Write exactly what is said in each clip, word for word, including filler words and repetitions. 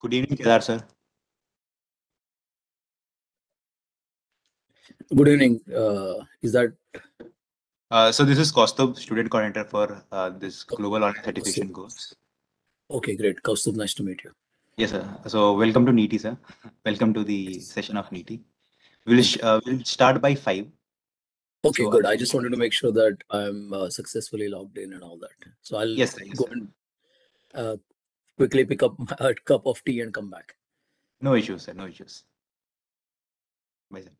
Good evening, Kedar sir. Good evening. Uh, is that? Uh, so this is Kaustubh, student coordinator for uh, this global online certification course. Okay, great. Kaustubh, nice to meet you. Yes, sir. So welcome to NITIE, sir. Welcome to the session of NITIE. We'll uh, we'll start by five. Okay, so, good. I just wanted to make sure that I'm uh, successfully logged in and all that. So I'll yes, sir, yes, go sir. and uh, quickly pick up a cup of tea and come back. No issues, sir. No issues. Bye, sir.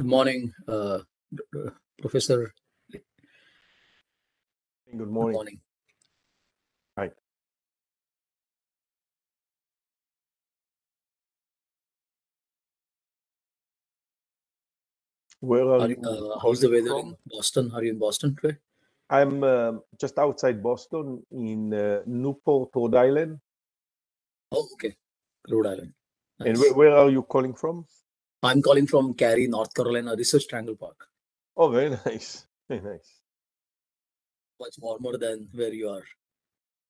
Good morning, uh, Professor. Good morning. Good morning. Hi. Where are, are you? Uh, how's the weather in Boston? Are you in Boston today? I'm uh, just outside Boston in uh, Newport, Rhode Island. Oh, okay. Rhode Island. Nice. And where, where are you calling from? I'm calling from Cary, North Carolina, Research Triangle Park. Oh, very nice. Very nice. Much warmer than where you are.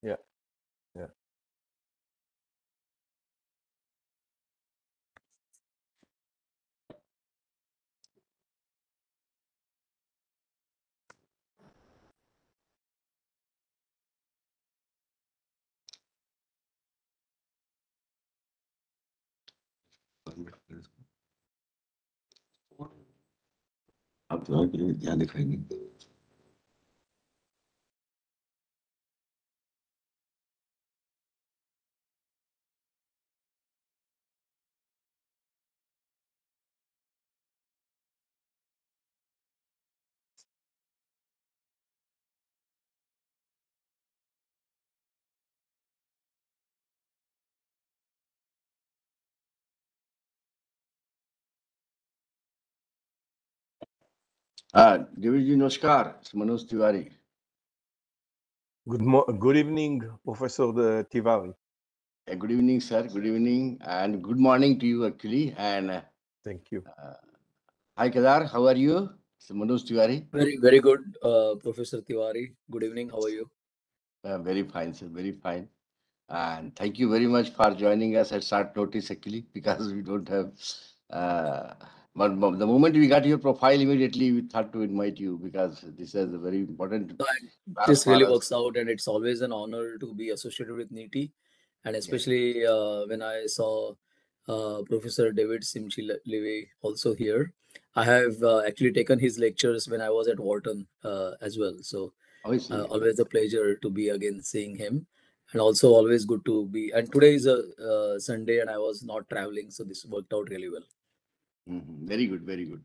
Yeah. Yeah. आप यहाँ दिखाएंगे Uh, David ji, namaskar. It's Manoj Tiwari. Good, mo good evening, Professor Tiwari. Uh, good evening, sir. Good evening. And good morning to you, Akili. And uh, thank you. Uh, hi, Kedar. How are you? It's Manoj Tiwari. Very, very good, uh, Professor Tiwari. Good evening. How are you? Uh, very fine, sir. Very fine. And thank you very much for joining us at short notice, Akili, because we don't have... Uh, But the moment we got your profile, immediately we thought to invite you because this is a very important. But this really us. works out, and it's always an honor to be associated with NITIE, and especially yeah. uh, when I saw uh, Professor David Simchi-Levi also here. I have uh, actually taken his lectures when I was at Wharton uh, as well. So oh, uh, always a pleasure to be again seeing him, and also always good to be. And today is a uh, Sunday, and I was not traveling, so this worked out really well. Mm-hmm. Very good, very good.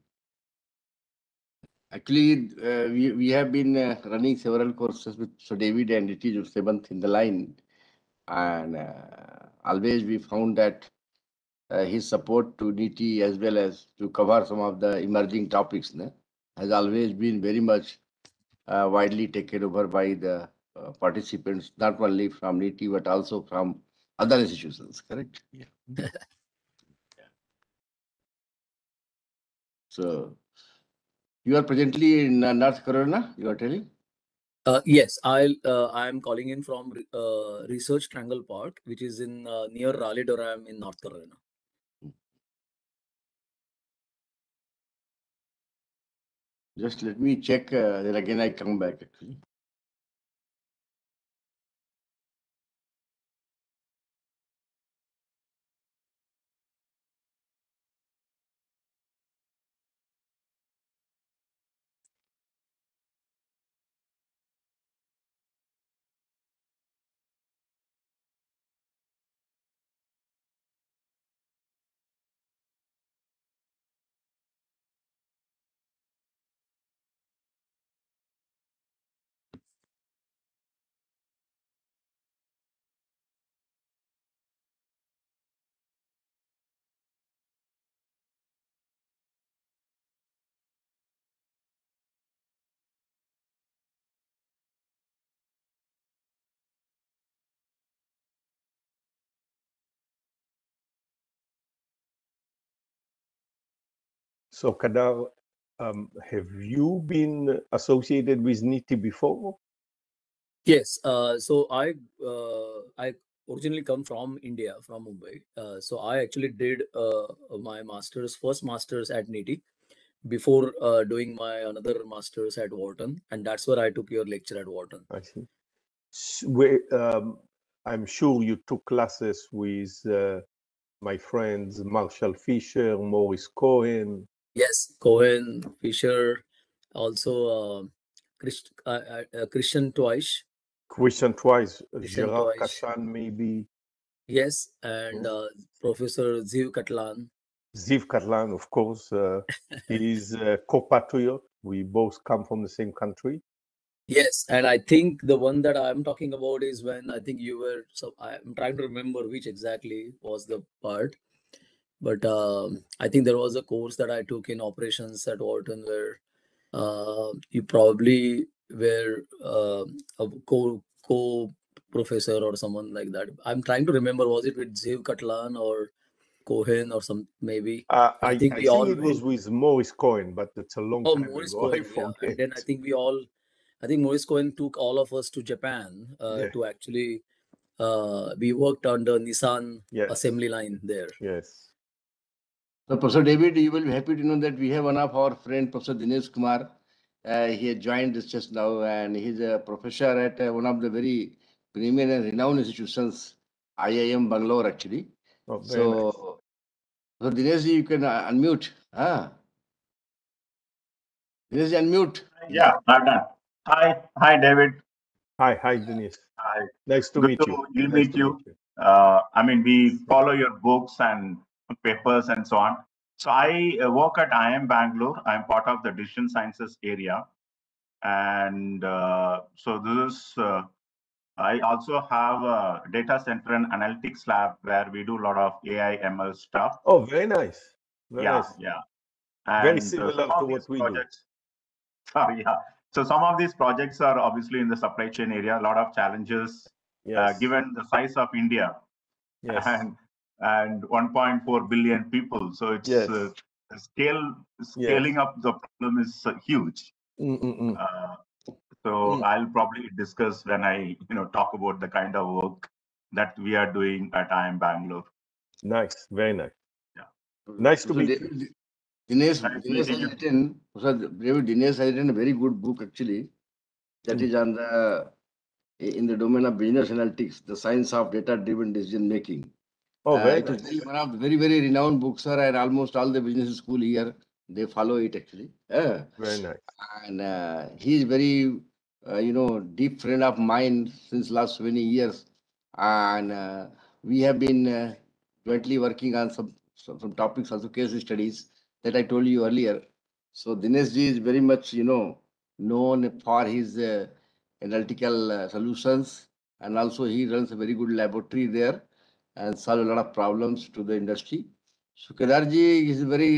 Actually, uh, we, we have been uh, running several courses with Sir David, and it is seventh in the line. And uh, always we found that uh, his support to NITIE as well as to cover some of the emerging topics né, has always been very much uh, widely taken over by the uh, participants, not only from NITIE, but also from other institutions, correct? Yeah. So, you are presently in North Carolina, you are telling? Uh, yes, I uh, I am calling in from uh, Research Triangle Park, which is in uh, near Raleigh-Durham in North Carolina. Just let me check, uh, then again I come back actually. So, Kedar, um, have you been associated with NITIE before? Yes. Uh, so, I uh, I originally come from India, from Mumbai. Uh, so, I actually did uh, my master's, first master's at NITIE before uh, doing my another master's at Wharton. And that's where I took your lecture at Wharton. I see. So, we, um, I'm sure you took classes with uh, my friends Marshall Fisher, Morris Cohen. Yes, Cohen, Fisher, also uh, Christ, uh, uh, Christian Twice. Christian Twice, Christian Gerard Katlan maybe. Yes, and uh, Professor Ziv Katlan. Ziv Katlan, of course. Uh, he is a co-patriot. We both come from the same country. Yes, and I think the one that I'm talking about is when I think you were, so I'm trying to remember which exactly was the part. But um, I think there was a course that I took in operations at Wharton where uh, you probably were uh, a co co-professor or someone like that. I'm trying to remember, was it with Ziv Katlan or Cohen or some maybe? Uh, I, I think I we think all it was with Morris Cohen, but it's a long oh, time Morris ago. Cohen, I yeah. And then I think we all, I think Morris Cohen took all of us to Japan uh, yeah. to actually uh, we worked on the Nissan yes. assembly line there. Yes. So, Professor David, you will be happy to know that we have one of our friend, Professor Dinesh Kumar. Uh, he has joined us just now, and he's a professor at uh, one of the very premier and renowned institutions, I I M Bangalore, actually. Oh, so, nice. So Dinesh, you can uh, unmute. Ah. Dinesh, unmute. Yeah, I'm done. Hi, hi, David. Hi, hi, Dinesh. Hi. Nice to Good meet to you. We'll nice meet you. Meet you. Uh, I mean, we follow your books and papers and so on. So I uh, work at I I M Bangalore. I'm part of the Decision Sciences area. And uh, so this is, uh, I also have a data center and analytics lab where we do a lot of A I M L stuff. Oh, very nice. Very yeah, nice. yeah. And very similar to what we projects, do. Oh, yeah. So some of these projects are obviously in the supply chain area, a lot of challenges, yes. uh, given the size of India. Yes. And, and one point four billion people. So it's yes. uh, scale scaling yes. up the problem is uh, huge. Mm -mm. Uh, so mm. I'll probably discuss when I you know talk about the kind of work that we are doing at I I M Bangalore. Nice, very nice. Yeah, nice to so meet you. D Dinesh, nice Dinesh has written, so David Dinesh has written a very good book actually. That mm. is on the in the domain of business analytics, the science of data-driven decision making. Oh, very uh, nice. One of the very, very renowned books, sir, and almost all the business school here, they follow it actually. Uh, very nice. And uh, he is very, uh, you know, deep friend of mine since last many years. And uh, we have been uh, jointly working on some, some, some topics, also case studies that I told you earlier. So Dinesh ji is very much, you know, known for his uh, analytical uh, solutions. And also he runs a very good laboratory there and solve a lot of problems to the industry. So Kedar ji is very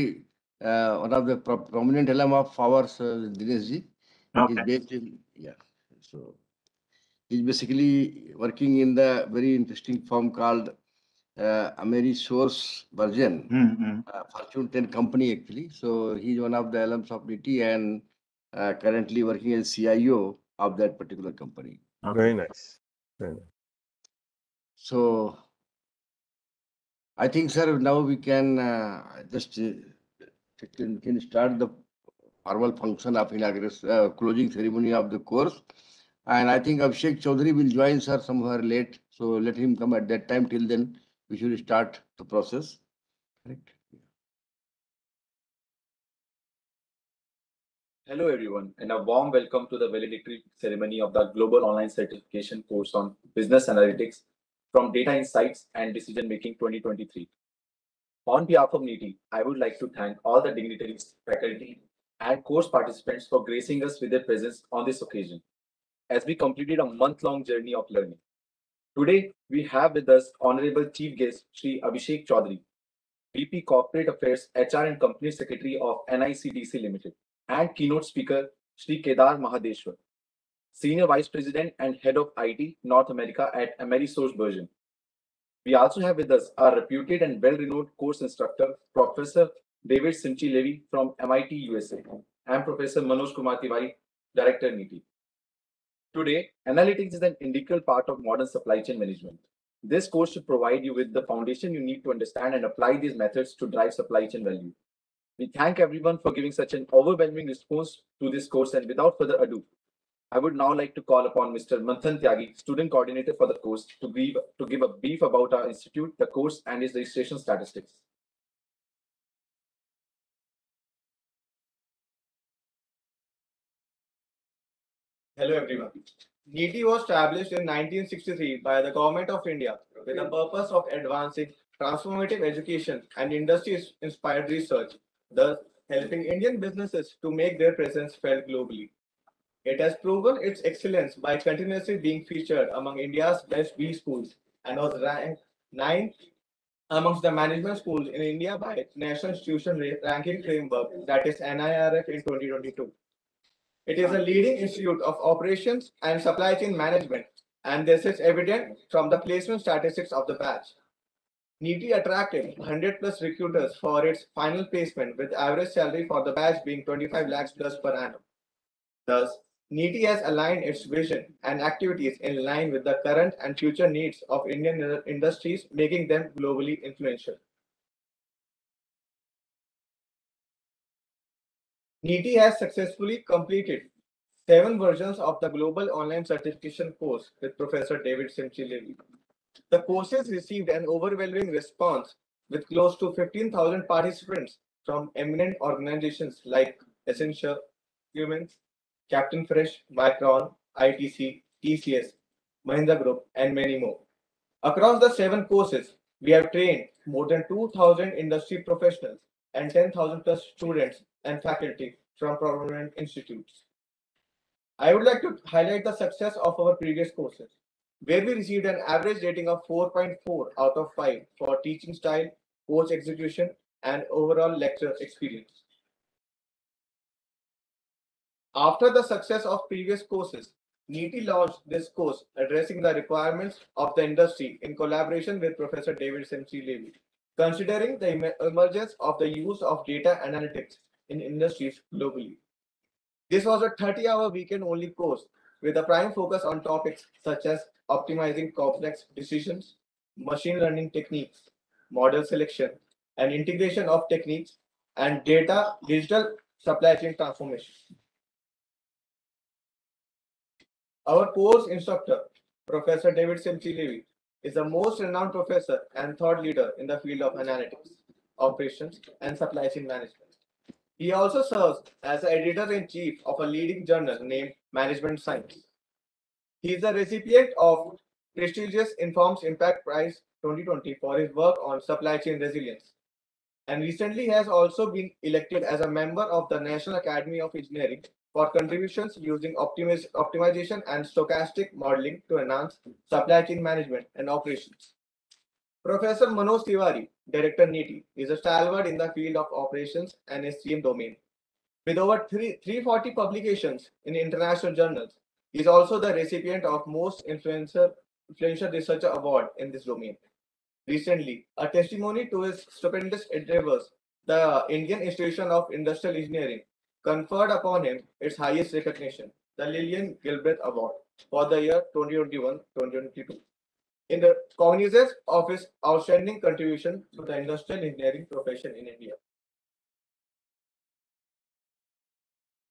uh, one of the pro prominent alum of ours, uh, Dinesh ji. Okay. He's based in, yeah. So he's basically working in the very interesting firm called uh, AmerisourceBergen, mm-hmm. uh, Fortune ten company actually. So he's one of the alums of NITIE and uh, currently working as C I O of that particular company. Okay. Very nice. Very nice. So I think, sir, now we can uh, just uh, can, can start the formal function of inauguration, uh, closing ceremony of the course. And I think Abhishek Chaudhary will join, sir, somewhere late. So let him come at that time. Till then, we should start the process. Correct. Hello, everyone, and a warm welcome to the valedictory ceremony of the Global Online Certification course on Business Analytics from Data Insights and Decision Making twenty twenty-three. On behalf of NITIE, I would like to thank all the dignitaries, faculty, and course participants for gracing us with their presence on this occasion, as we completed a month-long journey of learning. Today, we have with us Honorable Chief Guest, Shri Abhishek Chaudhary, V P Corporate Affairs, H R and Company Secretary of N I C D C Limited, and Keynote Speaker, Shri Kedar Mahadeshwar, Senior Vice President and Head of I T North America at AmerisourceBergen. We also have with us our reputed and well-renowned course instructor, Professor David Simchi-Levi from M I T U S A, and Professor Manoj K. Tiwari, Director, NITIE. Today, analytics is an integral part of modern supply chain management. This course should provide you with the foundation you need to understand and apply these methods to drive supply chain value. We thank everyone for giving such an overwhelming response to this course, and without further ado, I would now like to call upon Mister Manthan Tyagi, Student Coordinator for the course, to give, to give a brief about our institute, the course, and its registration statistics. Hello everyone. NITIE was established in nineteen sixty-three by the Government of India with the purpose of advancing transformative education and industry-inspired research, thus helping Indian businesses to make their presence felt globally. It has proven its excellence by continuously being featured among India's best B schools and was ranked ninth amongst the management schools in India by National Institution Ranking Framework, that is N I R F, in twenty twenty-two. It is a leading institute of operations and supply chain management, and this is evident from the placement statistics of the batch. NITIE attracted one hundred plus recruiters for its final placement, with average salary for the batch being twenty-five lakhs plus per annum. Thus, NITIE has aligned its vision and activities in line with the current and future needs of Indian industries, making them globally influential. NITIE has successfully completed seven versions of the Global Online Certification course with Professor David Simchi-Levi. The courses received an overwhelming response with close to fifteen thousand participants from eminent organizations like Essential Humans, Captain Fresh, Micron, I T C, T C S, Mahindra Group, and many more. Across the seven courses, we have trained more than two thousand industry professionals and ten thousand plus students and faculty from prominent institutes. I would like to highlight the success of our previous courses, where we received an average rating of four point four out of five for teaching style, course execution, and overall lecture experience. After the success of previous courses, NITIE launched this course addressing the requirements of the industry in collaboration with Professor David Simchi-Levi, considering the em emergence of the use of data analytics in industries globally. This was a thirty hour weekend only course with a prime focus on topics such as optimizing complex decisions, machine learning techniques, model selection, and integration of techniques and data digital supply chain transformation. Our course instructor, Professor David Simchi-Levi, is the most renowned professor and thought leader in the field of analytics, operations, and supply chain management. He also serves as the editor-in-chief of a leading journal named Management Science. He is the recipient of prestigious Informs Impact Prize twenty twenty for his work on supply chain resilience, and recently has also been elected as a member of the National Academy of Engineering for contributions using optimiz optimization and stochastic modeling to enhance supply chain management and operations. Professor Manoj Tiwari, Director NITIE, is a stalwart in the field of operations and S C M domain. With over three hundred forty publications in international journals, he is also the recipient of most influencer, influential researcher award in this domain. Recently, a testimony to his stupendous endeavors, the Indian Institution of Industrial Engineering conferred upon him its highest recognition, the Lillian Gilbreth Award for the year twenty twenty-one to twenty twenty-two, in the cognizance of his outstanding contribution to the industrial engineering profession in India.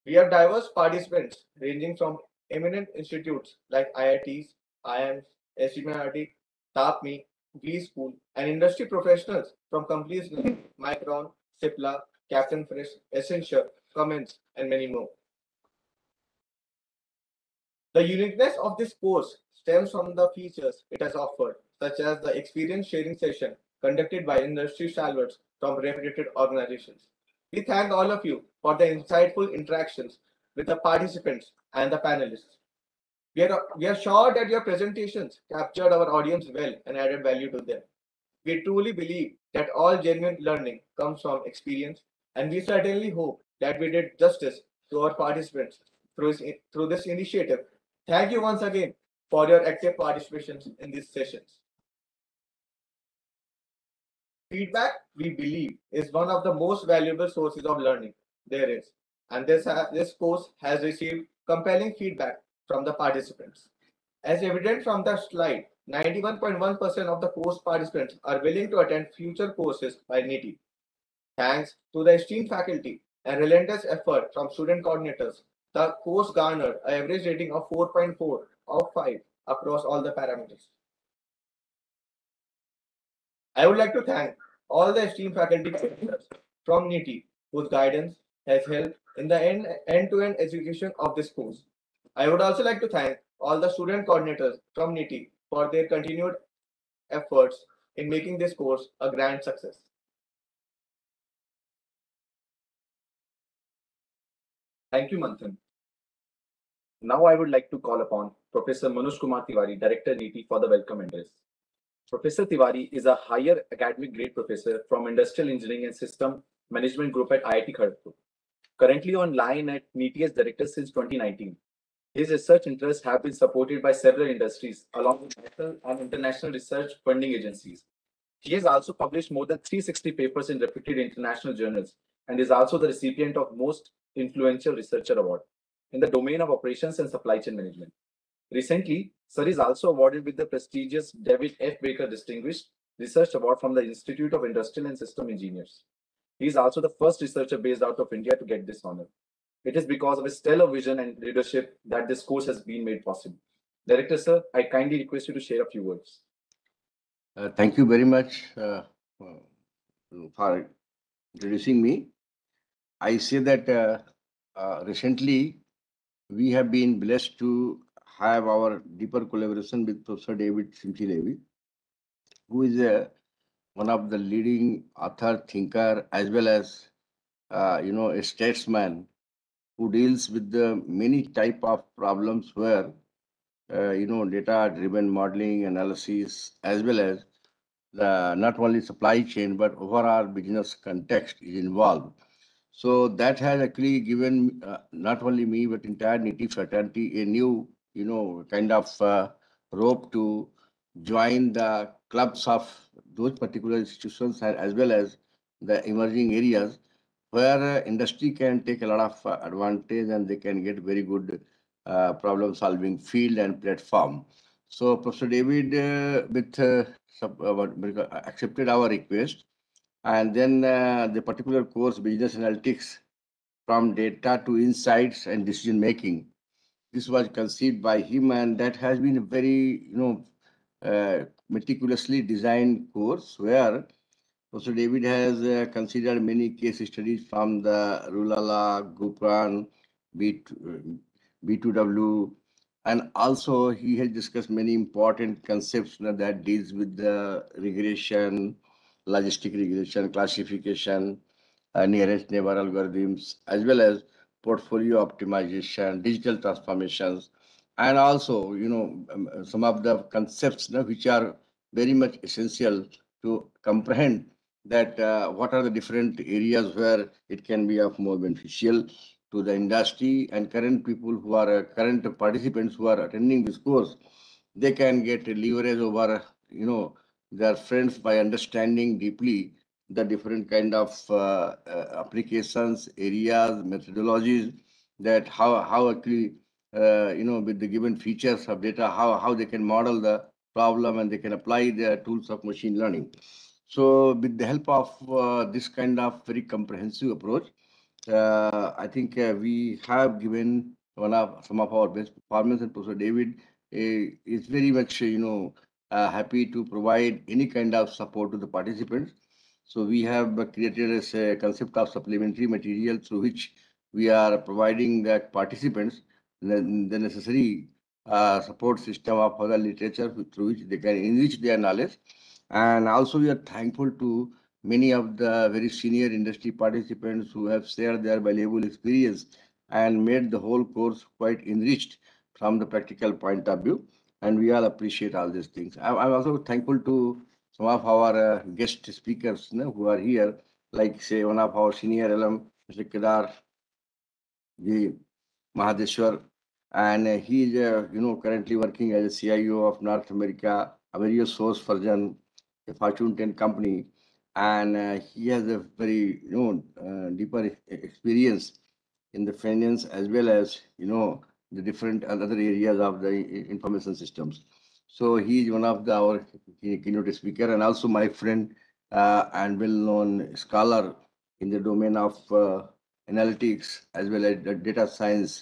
We have diverse participants ranging from eminent institutes like I I Ts, I I Ms, S M I T, TAPMI, B School, and industry professionals from companies like Micron, Cipla, Captain Fresh, Accenture, Comments, and many more. The uniqueness of this course stems from the features it has offered, such as the experience sharing session conducted by industry stalwarts from reputed organizations. We thank all of you for the insightful interactions with the participants and the panelists. We are, we are sure that your presentations captured our audience well and added value to them. We truly believe that all genuine learning comes from experience, and we certainly hope that we did justice to our participants through, through this initiative. Thank you once again for your active participation in these sessions. Feedback, we believe, is one of the most valuable sources of learning there is, and this, ha this course has received compelling feedback from the participants. As evident from the slide, ninety-one point one percent of the course participants are willing to attend future courses by NITIE. Thanks to the esteemed faculty and relentless effort from student coordinators, the course garnered an average rating of four point four out of five across all the parameters. I would like to thank all the esteemed faculty members from NITIE whose guidance has helped in the end-to-end execution of this course. I would also like to thank all the student coordinators from NITIE for their continued efforts in making this course a grand success. Thank you, Manthan. Now I would like to call upon Professor Manoj Kumar Tiwari, Director NITIE, for the welcome address. Professor Tiwari is a higher academic grade professor from Industrial Engineering and System Management Group at I I T Kharagpur. Currently online at NITIE as Director since twenty nineteen. His research interests have been supported by several industries along with national and international research funding agencies. He has also published more than three hundred sixty papers in reputed international journals and is also the recipient of most influential researcher award in the domain of operations and supply chain management. Recently, sir is also awarded with the prestigious David F. Baker Distinguished Research Award from the Institute of Industrial and System Engineers. He is also the first researcher based out of India to get this honor. It is because of his stellar vision and leadership that this course has been made possible. Director sir, I kindly request you to share a few words. Uh, thank you very much, uh, for introducing me. I say that uh, uh, recently we have been blessed to have our deeper collaboration with Professor David Simchi-Levi, who is a, one of the leading author, thinker, as well as uh, you know, a statesman who deals with the many type of problems where uh, you know, data-driven modeling, analysis, as well as the not only supply chain but overall business context is involved. So that has actually given uh, not only me but entire NITIE fraternity a new, you know, kind of uh, rope to join the clubs of those particular institutions as well as the emerging areas where uh, industry can take a lot of uh, advantage and they can get very good uh, problem solving field and platform. So Professor David uh, with uh, sub, uh, accepted our request, and then uh, the particular course business analytics from data to insights and decision making. This was conceived by him, and that has been a very, you know, uh, meticulously designed course where Professor David has uh, considered many case studies from the Rulala, Gupran, B two W, and also he has discussed many important concepts that deals with the regression, logistic regression, classification, uh, nearest neighbor algorithms, as well as portfolio optimization, digital transformations, and also, you know, some of the concepts now, which are very much essential to comprehend that uh, what are the different areas where it can be of more beneficial to the industry, and current people who are uh, current participants who are attending this course, they can get leverage over, you know, their friends by understanding deeply the different kind of uh, uh, applications, areas, methodologies, that how how actually uh, you know, with the given features of data, how how they can model the problem and they can apply the tools of machine learning. So with the help of uh, this kind of very comprehensive approach, Uh, I think uh, we have given one of some of our best performance, and Professor David uh, is very much, you know, uh, happy to provide any kind of support to the participants. So we have created a, a concept of supplementary material through which we are providing the participants the, the necessary uh, support system of other literature through which they can enrich their knowledge. And also we are thankful to many of the very senior industry participants who have shared their valuable experience and made the whole course quite enriched from the practical point of view. And we all appreciate all these things. I'm also thankful to some of our uh, guest speakers, you know, who are here, like say one of our senior alum, Mister Kedar Mahadeshwar, and uh, he is uh, you know, currently working as a C I O of North America, AmerisourceBergen, a Fortune ten company. And uh, he has a very, you know, uh, deeper experience in the finance as well as, you know, the different other areas of the information systems. So he is one of the, our keynote speaker, and also my friend uh, and well-known scholar in the domain of uh, analytics as well as data science,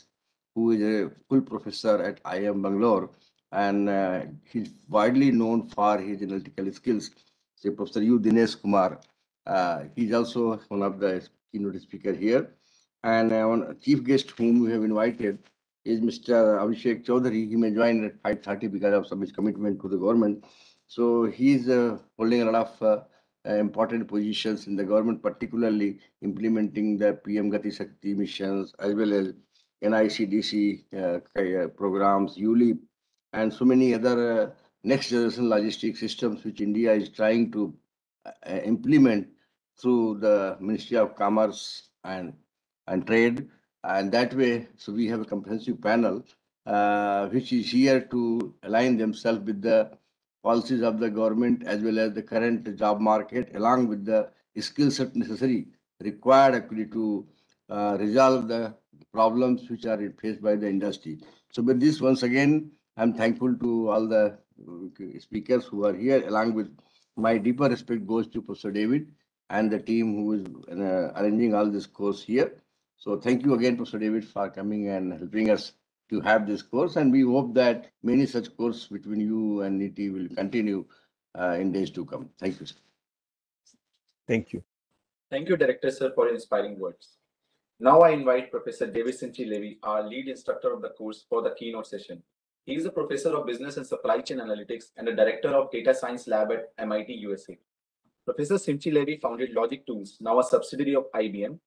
who is a full professor at I I M Bangalore, and uh, he's widely known for his analytical skills. Say Professor U. Dinesh Kumar, uh, he's also one of the keynote speaker here. And uh, one chief guest whom we have invited is Mister Abhishek Chaudhary. He may join at five thirty because of some his commitment to the government. So he's uh, holding a lot of uh, uh, important positions in the government, particularly implementing the P M Gati Shakti missions, as well as N I C D C uh, programs, U L I P, and so many other uh, next generation logistic systems which India is trying to uh, implement through the Ministry of Commerce and, and Trade. And that way, so we have a comprehensive panel uh, which is here to align themselves with the policies of the government as well as the current job market, along with the skill set necessary, required actually to uh, resolve the problems which are faced by the industry. So with this, once again, I'm thankful to all the speakers who are here, along with my deeper respect goes to Professor David and the team who is uh, arranging all this course here. So thank you again, Professor David, for coming and helping us to have this course, and we hope that many such courses between you and NITIE will continue uh, in days to come. Thank you, sir. Thank you. Thank you, Director Sir, for your inspiring words. Now I invite Professor David Simchi-Levi, our lead instructor of the course, for the keynote session. He is a professor of business and supply chain analytics and a director of data science lab at M I T U S A. Professor Simchi-Levi founded Logic Tools, now a subsidiary of I B M,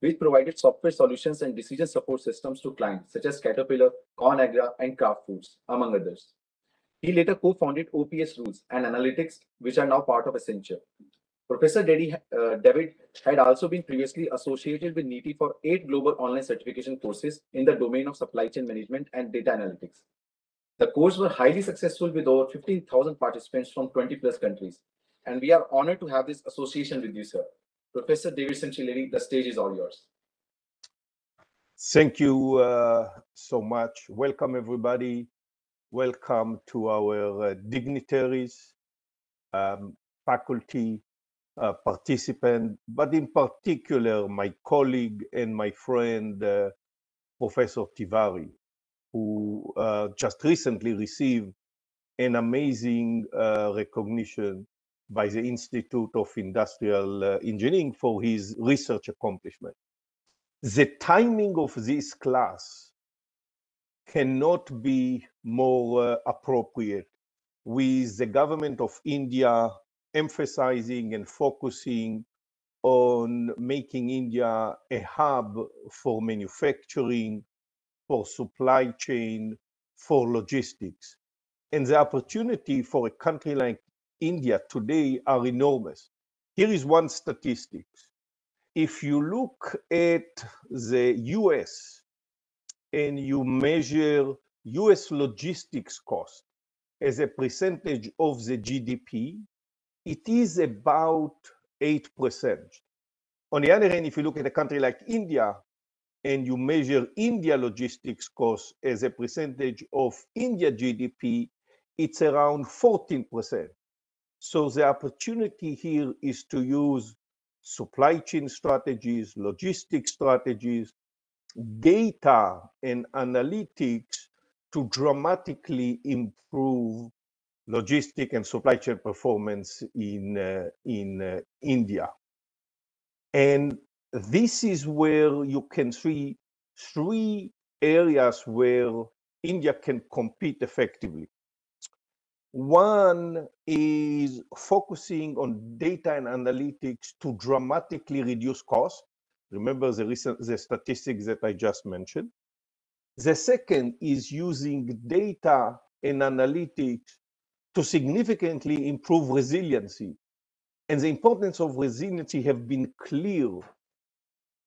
which provided software solutions and decision support systems to clients such as Caterpillar, ConAgra, and Kraft Foods, among others. He later co-founded O P S Rules and Analytics, which are now part of Essential. Professor David had also been previously associated with NITIE for eight global online certification courses in the domain of supply chain management and data analytics. The courses were highly successful with over fifteen thousand participants from twenty plus countries. And we are honored to have this association with you, sir. Professor David Simchi-Levi, the stage is all yours. Thank you uh, so much. Welcome, everybody. Welcome to our uh, dignitaries, um, faculty, Uh, participant, but in particular, my colleague and my friend, uh, Professor Tiwari, who uh, just recently received an amazing uh, recognition by the Institute of Industrial uh, Engineering for his research accomplishment. The timing of this class cannot be more uh, appropriate, with the government of India emphasizing and focusing on making India a hub for manufacturing, for supply chain, for logistics. And the opportunity for a country like India today are enormous. Here is one statistic. If you look at the U S and you measure U S logistics cost as a percentage of the G D P, it is about eight percent. On the other hand, if you look at a country like India and you measure India logistics costs as a percentage of India G D P, it's around fourteen percent. So the opportunity here is to use supply chain strategies, logistics strategies, data and analytics to dramatically improve logistic and supply chain performance in uh, in uh, India. And this is where you can see three areas where India can compete effectively. One is focusing on data and analytics to dramatically reduce cost. Remember the recent the statistics that I just mentioned. The second is using data and analytics to significantly improve resiliency. And the importance of resiliency have been clear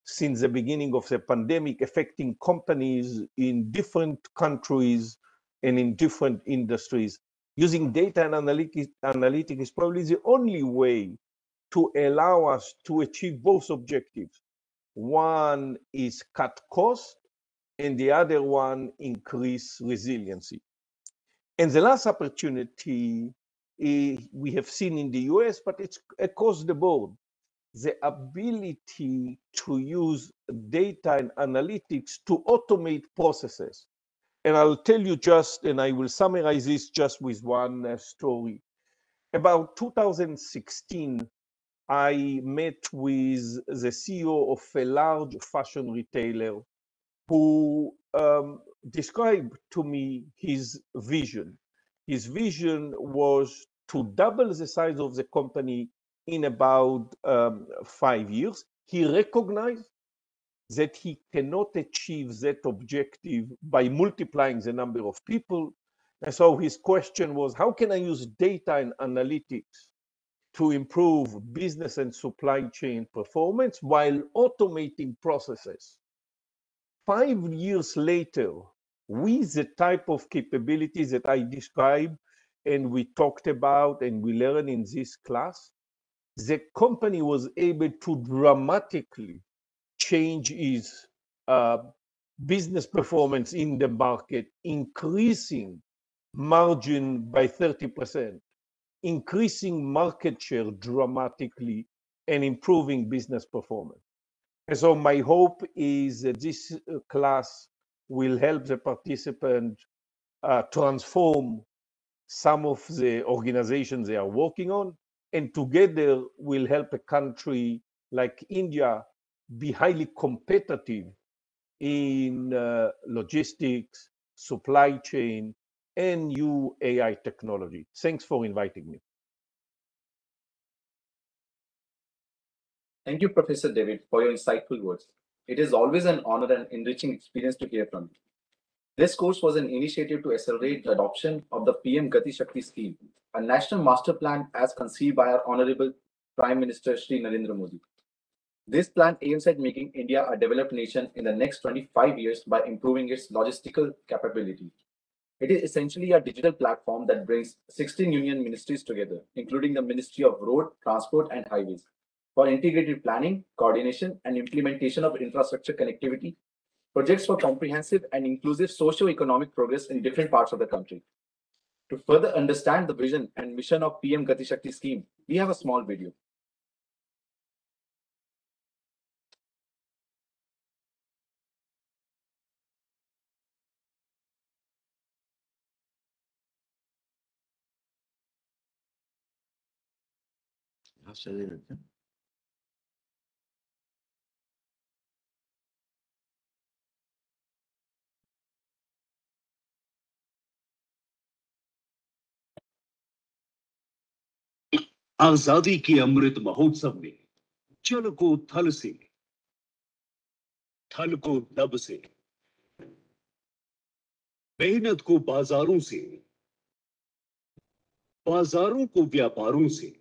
since the beginning of the pandemic, affecting companies in different countries and in different industries. Using data and analytics, analytics is probably the only way to allow us to achieve both objectives. One is cut cost, and the other one increase resiliency. And the last opportunity is, we have seen in the U S, but it's across the board, the ability to use data and analytics to automate processes. And I'll tell you just, and I will summarize this just with one story. About two thousand sixteen, I met with the C E O of a large fashion retailer who um, described to me his vision. His vision was to double the size of the company in about um, five years. He recognized that he cannot achieve that objective by multiplying the number of people. And so his question was, how can I use data and analytics to improve business and supply chain performance while automating processes? Five years later, with the type of capabilities that I described and we talked about and we learned in this class, the company was able to dramatically change its uh, business performance in the market, increasing margin by thirty percent, increasing market share dramatically, and improving business performance. And so my hope is that this class will help the participant uh, transform some of the organizations they are working on and together will help a country like India be highly competitive in uh, logistics, supply chain, and new A I technology. Thanks for inviting me. Thank you, Professor David, for your insightful words. It is always an honor and enriching experience to hear from you. This course was an initiative to accelerate the adoption of the P M Gati Shakti scheme, a national master plan as conceived by our Honorable Prime Minister Shri Narendra Modi. This plan aims at making India a developed nation in the next twenty-five years by improving its logistical capability. It is essentially a digital platform that brings sixteen union ministries together, including the Ministry of Road, Transport and Highways, for integrated planning, coordination, and implementation of infrastructure connectivity, projects for comprehensive and inclusive socio-economic progress in different parts of the country. To further understand the vision and mission of P M Gati Shakti scheme, we have a small video. Absolutely. आजादी के अमृत महोत्सव में जल को थल से, थल को दब से, मेहनत को बाजारों से, बाजारों को व्यापारों से,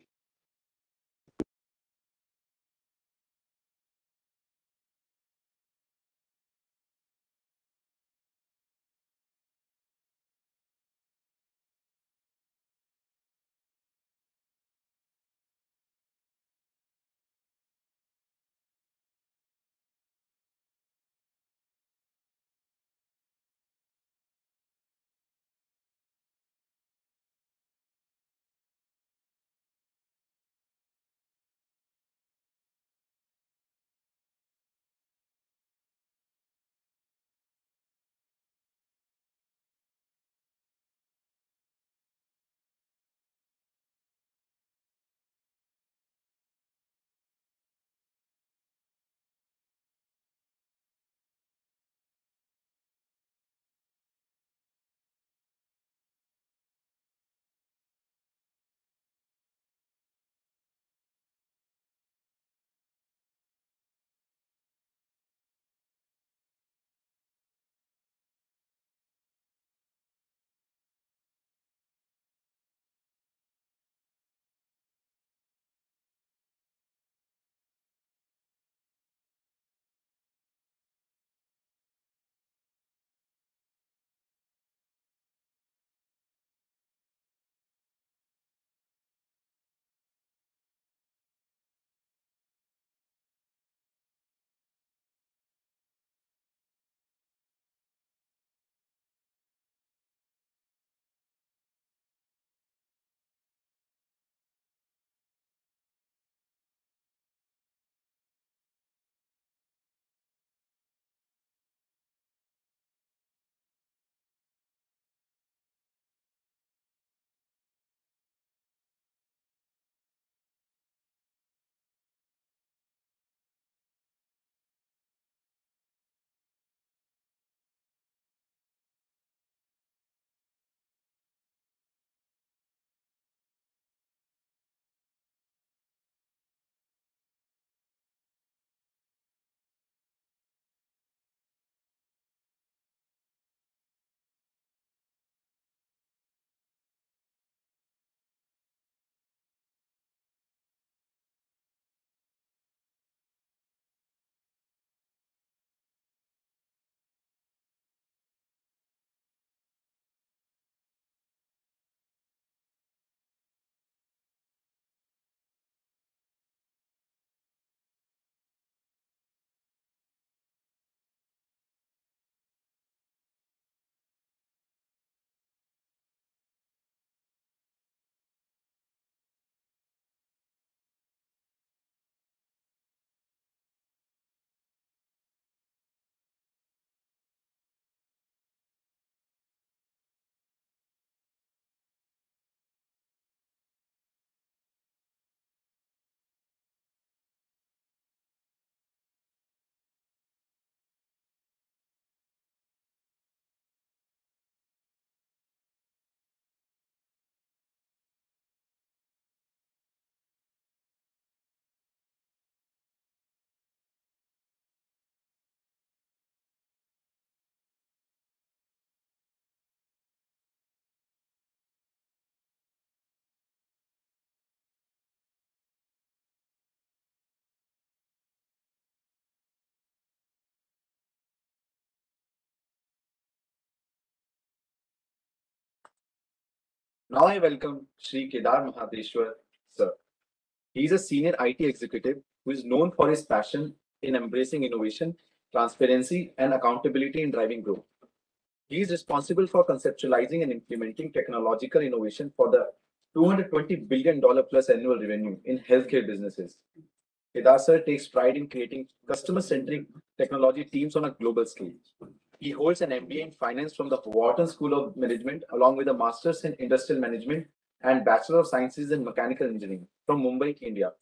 Now I welcome Shri Kedar Mahadeshwar, sir. He is a senior I T executive who is known for his passion in embracing innovation, transparency, and accountability in driving growth. He is responsible for conceptualizing and implementing technological innovation for the two hundred twenty billion dollars plus annual revenue in healthcare businesses. Kedar sir takes pride in creating customer-centric technology teams on a global scale. He holds an M B A in finance from the Wharton School of Management, along with a Master's in Industrial Management and Bachelor of Sciences in Mechanical Engineering from Mumbai, India.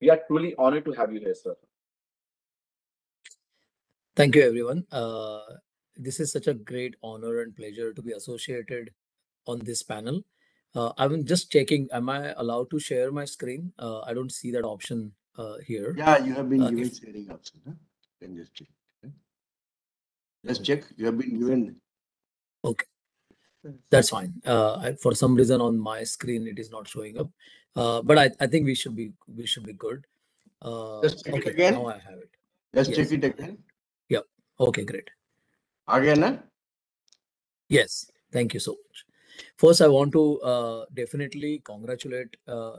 We are truly honored to have you here, sir. Thank you, everyone. Uh, this is such a great honor and pleasure to be associated on this panel. Uh, I'm just checking, am I allowed to share my screen? Uh, I don't see that option uh, here. Yeah, you have been uh, given if... sharing option. Huh? Then just check. Let's check. You have been given. Okay. That's fine. Uh, I, for some reason on my screen, it is not showing up. Uh, but I, I think we should be we should be good. Uh, Let's check okay, it again. Now I have it. Let's yes. check it again. Yep. Okay, great. Again, huh? Yes. Thank you so much. First, I want to uh, definitely congratulate uh,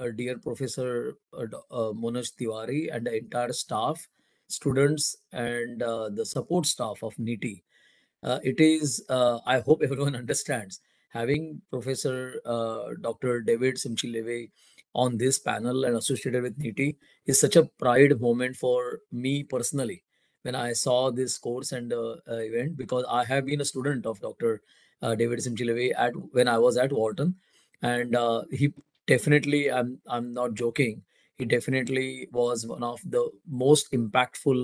our dear Professor uh, uh, Manoj Tiwari and the entire staff, students, and uh, the support staff of NITIE. Uh, it is, uh, I hope everyone understands, having Professor uh, Doctor David Simchi-Levi on this panel and associated with NITIE is such a pride moment for me personally when I saw this course and uh, uh, event, because I have been a student of Doctor Uh, David Simchi-Levi at when I was at Wharton, and uh, he definitely, I'm I'm not joking, he definitely was one of the most impactful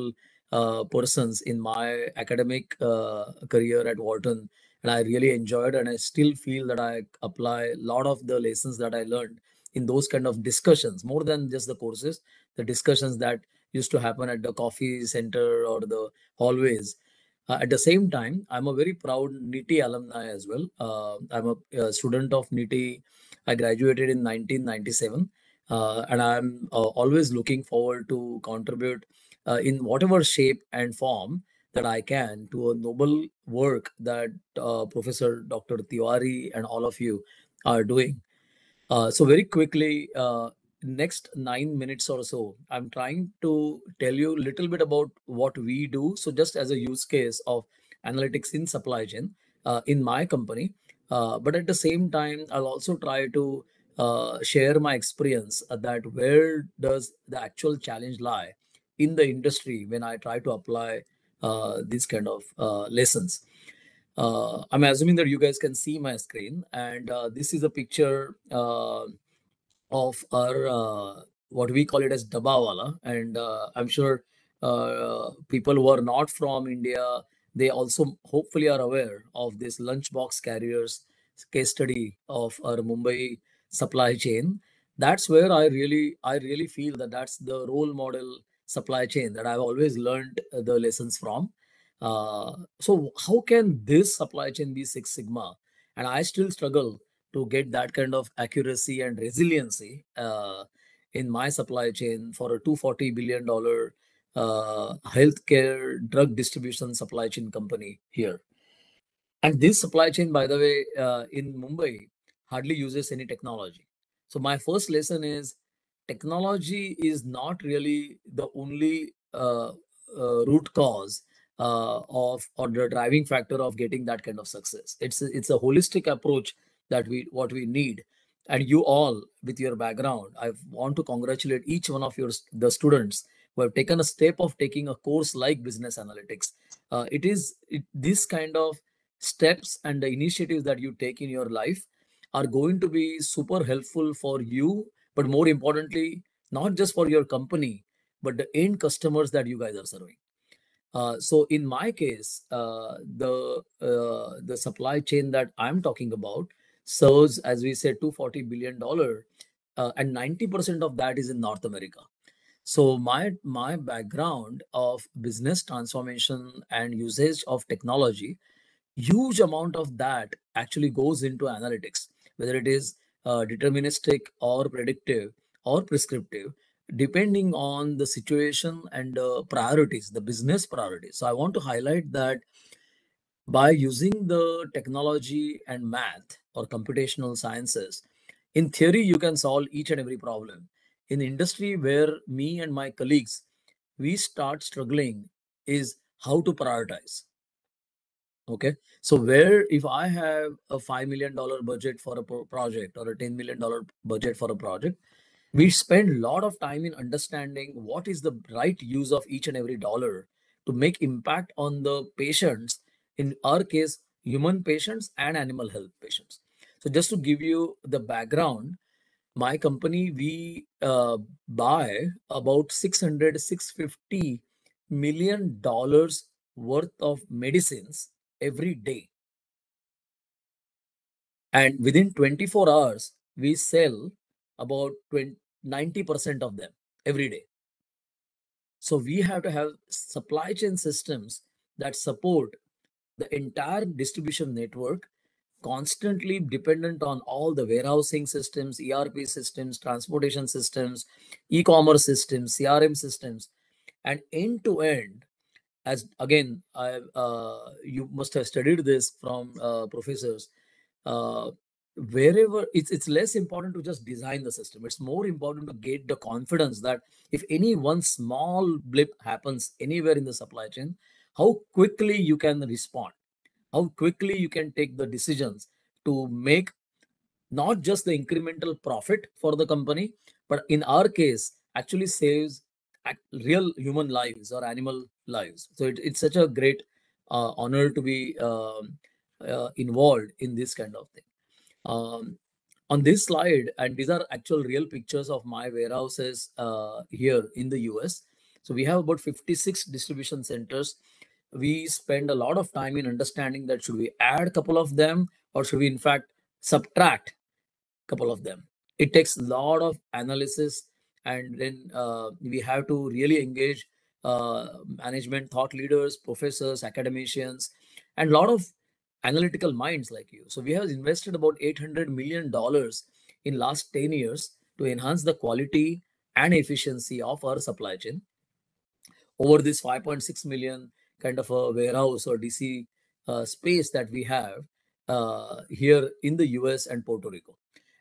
uh, persons in my academic uh, career at Wharton, and I really enjoyed, and I still feel that I apply a lot of the lessons that I learned in those kind of discussions, more than just the courses, the discussions that used to happen at the coffee center or the hallways. Uh, at the same time, I'm a very proud NITIE alumni as well. Uh, I'm a, a student of NITIE. I graduated in nineteen ninety-seven, uh, and I'm uh, always looking forward to contribute uh, in whatever shape and form that I can to a noble work that uh, Professor Doctor Tiwari and all of you are doing. Uh, so very quickly, uh, next nine minutes or so, I'm trying to tell you a little bit about what we do. So just as a use case of analytics in supply chain uh, in my company, uh, but at the same time, I'll also try to uh, share my experience that where does the actual challenge lie in the industry when I try to apply uh, these kind of uh, lessons. Uh, I'm assuming that you guys can see my screen, and uh, this is a picture uh, of our uh, what we call it as Dabawala, and uh, I'm sure uh, people who are not from India, they also hopefully are aware of this lunchbox carriers case study of our Mumbai supply chain. That's where I really, I really feel that that's the role model supply chain that I've always learned the lessons from. Uh, so how can this supply chain be Six Sigma? And I still struggle to get that kind of accuracy and resiliency uh, in my supply chain for a two hundred forty billion dollars uh, healthcare drug distribution supply chain company here. And this supply chain, by the way, uh, in Mumbai hardly uses any technology. So my first lesson is technology is not really the only uh, uh, root cause uh, of or the driving factor of getting that kind of success. It's a, it's a holistic approach that we what we need, and you all with your background, I want to congratulate each one of your the students who have taken a step of taking a course like business analytics. Uh, it is it, this kind of steps and the initiatives that you take in your life are going to be super helpful for you, but more importantly, not just for your company, but the end customers that you guys are serving. Uh, so in my case, uh, the uh, the supply chain that I'm talking about serves, as we said, two hundred forty billion dollars, uh, and ninety percent of that is in North America. So my, my background of business transformation and usage of technology, huge amount of that actually goes into analytics, whether it is uh, deterministic or predictive or prescriptive, depending on the situation and uh, priorities, the business priorities. So I want to highlight that by using the technology and math or computational sciences. In theory, you can solve each and every problem. In industry, where me and my colleagues, we start struggling is how to prioritize. Okay, so where if I have a five million dollar budget for a pro project or a ten million dollar budget for a project, we spend a lot of time in understanding what is the right use of each and every dollar to make impact on the patients, in our case, human patients and animal health patients. So just to give you the background, my company, we uh, buy about six hundred to six hundred fifty million dollars worth of medicines every day. And within twenty-four hours, we sell about ninety percent of them every day. So we have to have supply chain systems that support the entire distribution network, constantly dependent on all the warehousing systems, E R P systems, transportation systems, e-commerce systems, C R M systems, and end-to-end. As again, I, uh, you must have studied this from uh, professors. Uh, wherever it's, it's less important to just design the system. It's more important to get the confidence that if any one small blip happens anywhere in the supply chain, how quickly you can respond, how quickly you can take the decisions to make not just the incremental profit for the company, but in our case, actually saves real human lives or animal lives. So it, it's such a great uh, honor to be uh, uh, involved in this kind of thing. Um, on this slide, and these are actual real pictures of my warehouses uh, here in the U S. So we have about fifty-six distribution centers. We spend a lot of time in understanding that should we add a couple of them or should we in fact subtract a couple of them. It takes a lot of analysis, and then uh, we have to really engage uh, management, thought leaders, professors, academicians, and a lot of analytical minds like you. So we have invested about eight hundred million dollars in last ten years to enhance the quality and efficiency of our supply chain. Over this five point six million kind of a warehouse or D C uh, space that we have uh, here in the U S and Puerto Rico.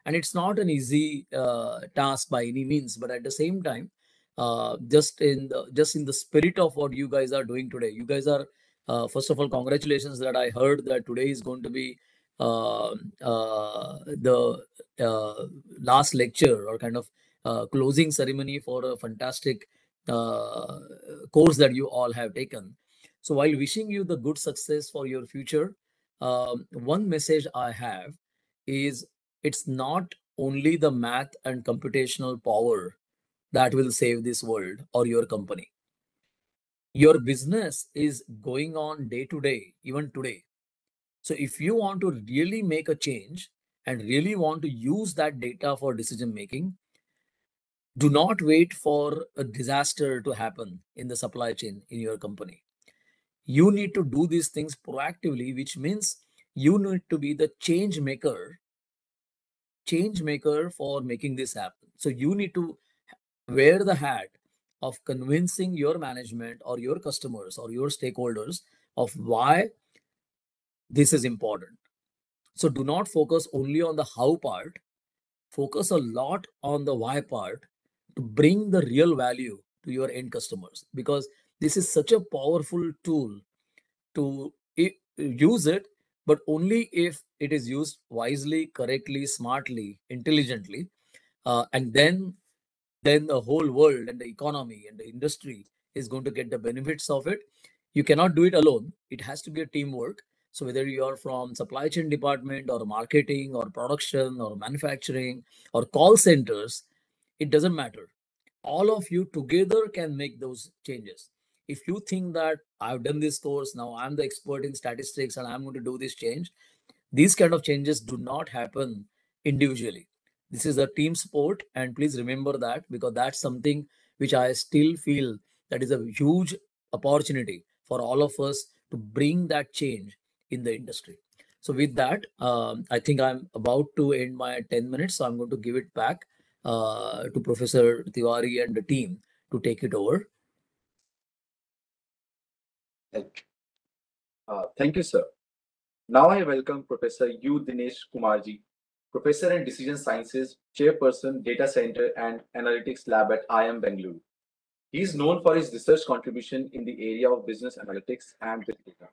And it's not an easy uh, task by any means, but at the same time, uh, just in the, just in the spirit of what you guys are doing today, you guys are, uh, first of all, congratulations that I heard that today is going to be uh, uh, the uh, last lecture or kind of uh, closing ceremony for a fantastic uh, course that you all have taken. So while wishing you the good success for your future, um, one message I have is, it's not only the math and computational power that will save this world or your company. Your business is going on day to day, even today. So if you want to really make a change and really want to use that data for decision making, do not wait for a disaster to happen in the supply chain in your company. You need to do these things proactively, which means you need to be the change maker change maker for making this happen. So you need to wear the hat of convincing your management or your customers or your stakeholders of why this is important. So do not focus only on the how part, focus a lot on the why part to bring the real value to your end customers, because this is such a powerful tool to use it, but only if it is used wisely, correctly, smartly, intelligently, uh, and then, then the whole world and the economy and the industry is going to get the benefits of it. You cannot do it alone. It has to be a teamwork. So whether you are from supply chain department or marketing or production or manufacturing or call centers, it doesn't matter. All of you together can make those changes. If you think that I've done this course, now I'm the expert in statistics and I'm going to do this change, these kind of changes do not happen individually. This is a team sport, and please remember that, because that's something which I still feel that is a huge opportunity for all of us to bring that change in the industry. So with that, um, I think I'm about to end my ten minutes. So I'm going to give it back uh, to Professor Tiwari and the team to take it over. Thank you. Uh, thank you, sir. Now I welcome Professor U. Dinesh Kumarji, Professor in Decision Sciences, Chairperson, Data Center and Analytics Lab at I I M Bangalore. He is known for his research contribution in the area of business analytics and big data,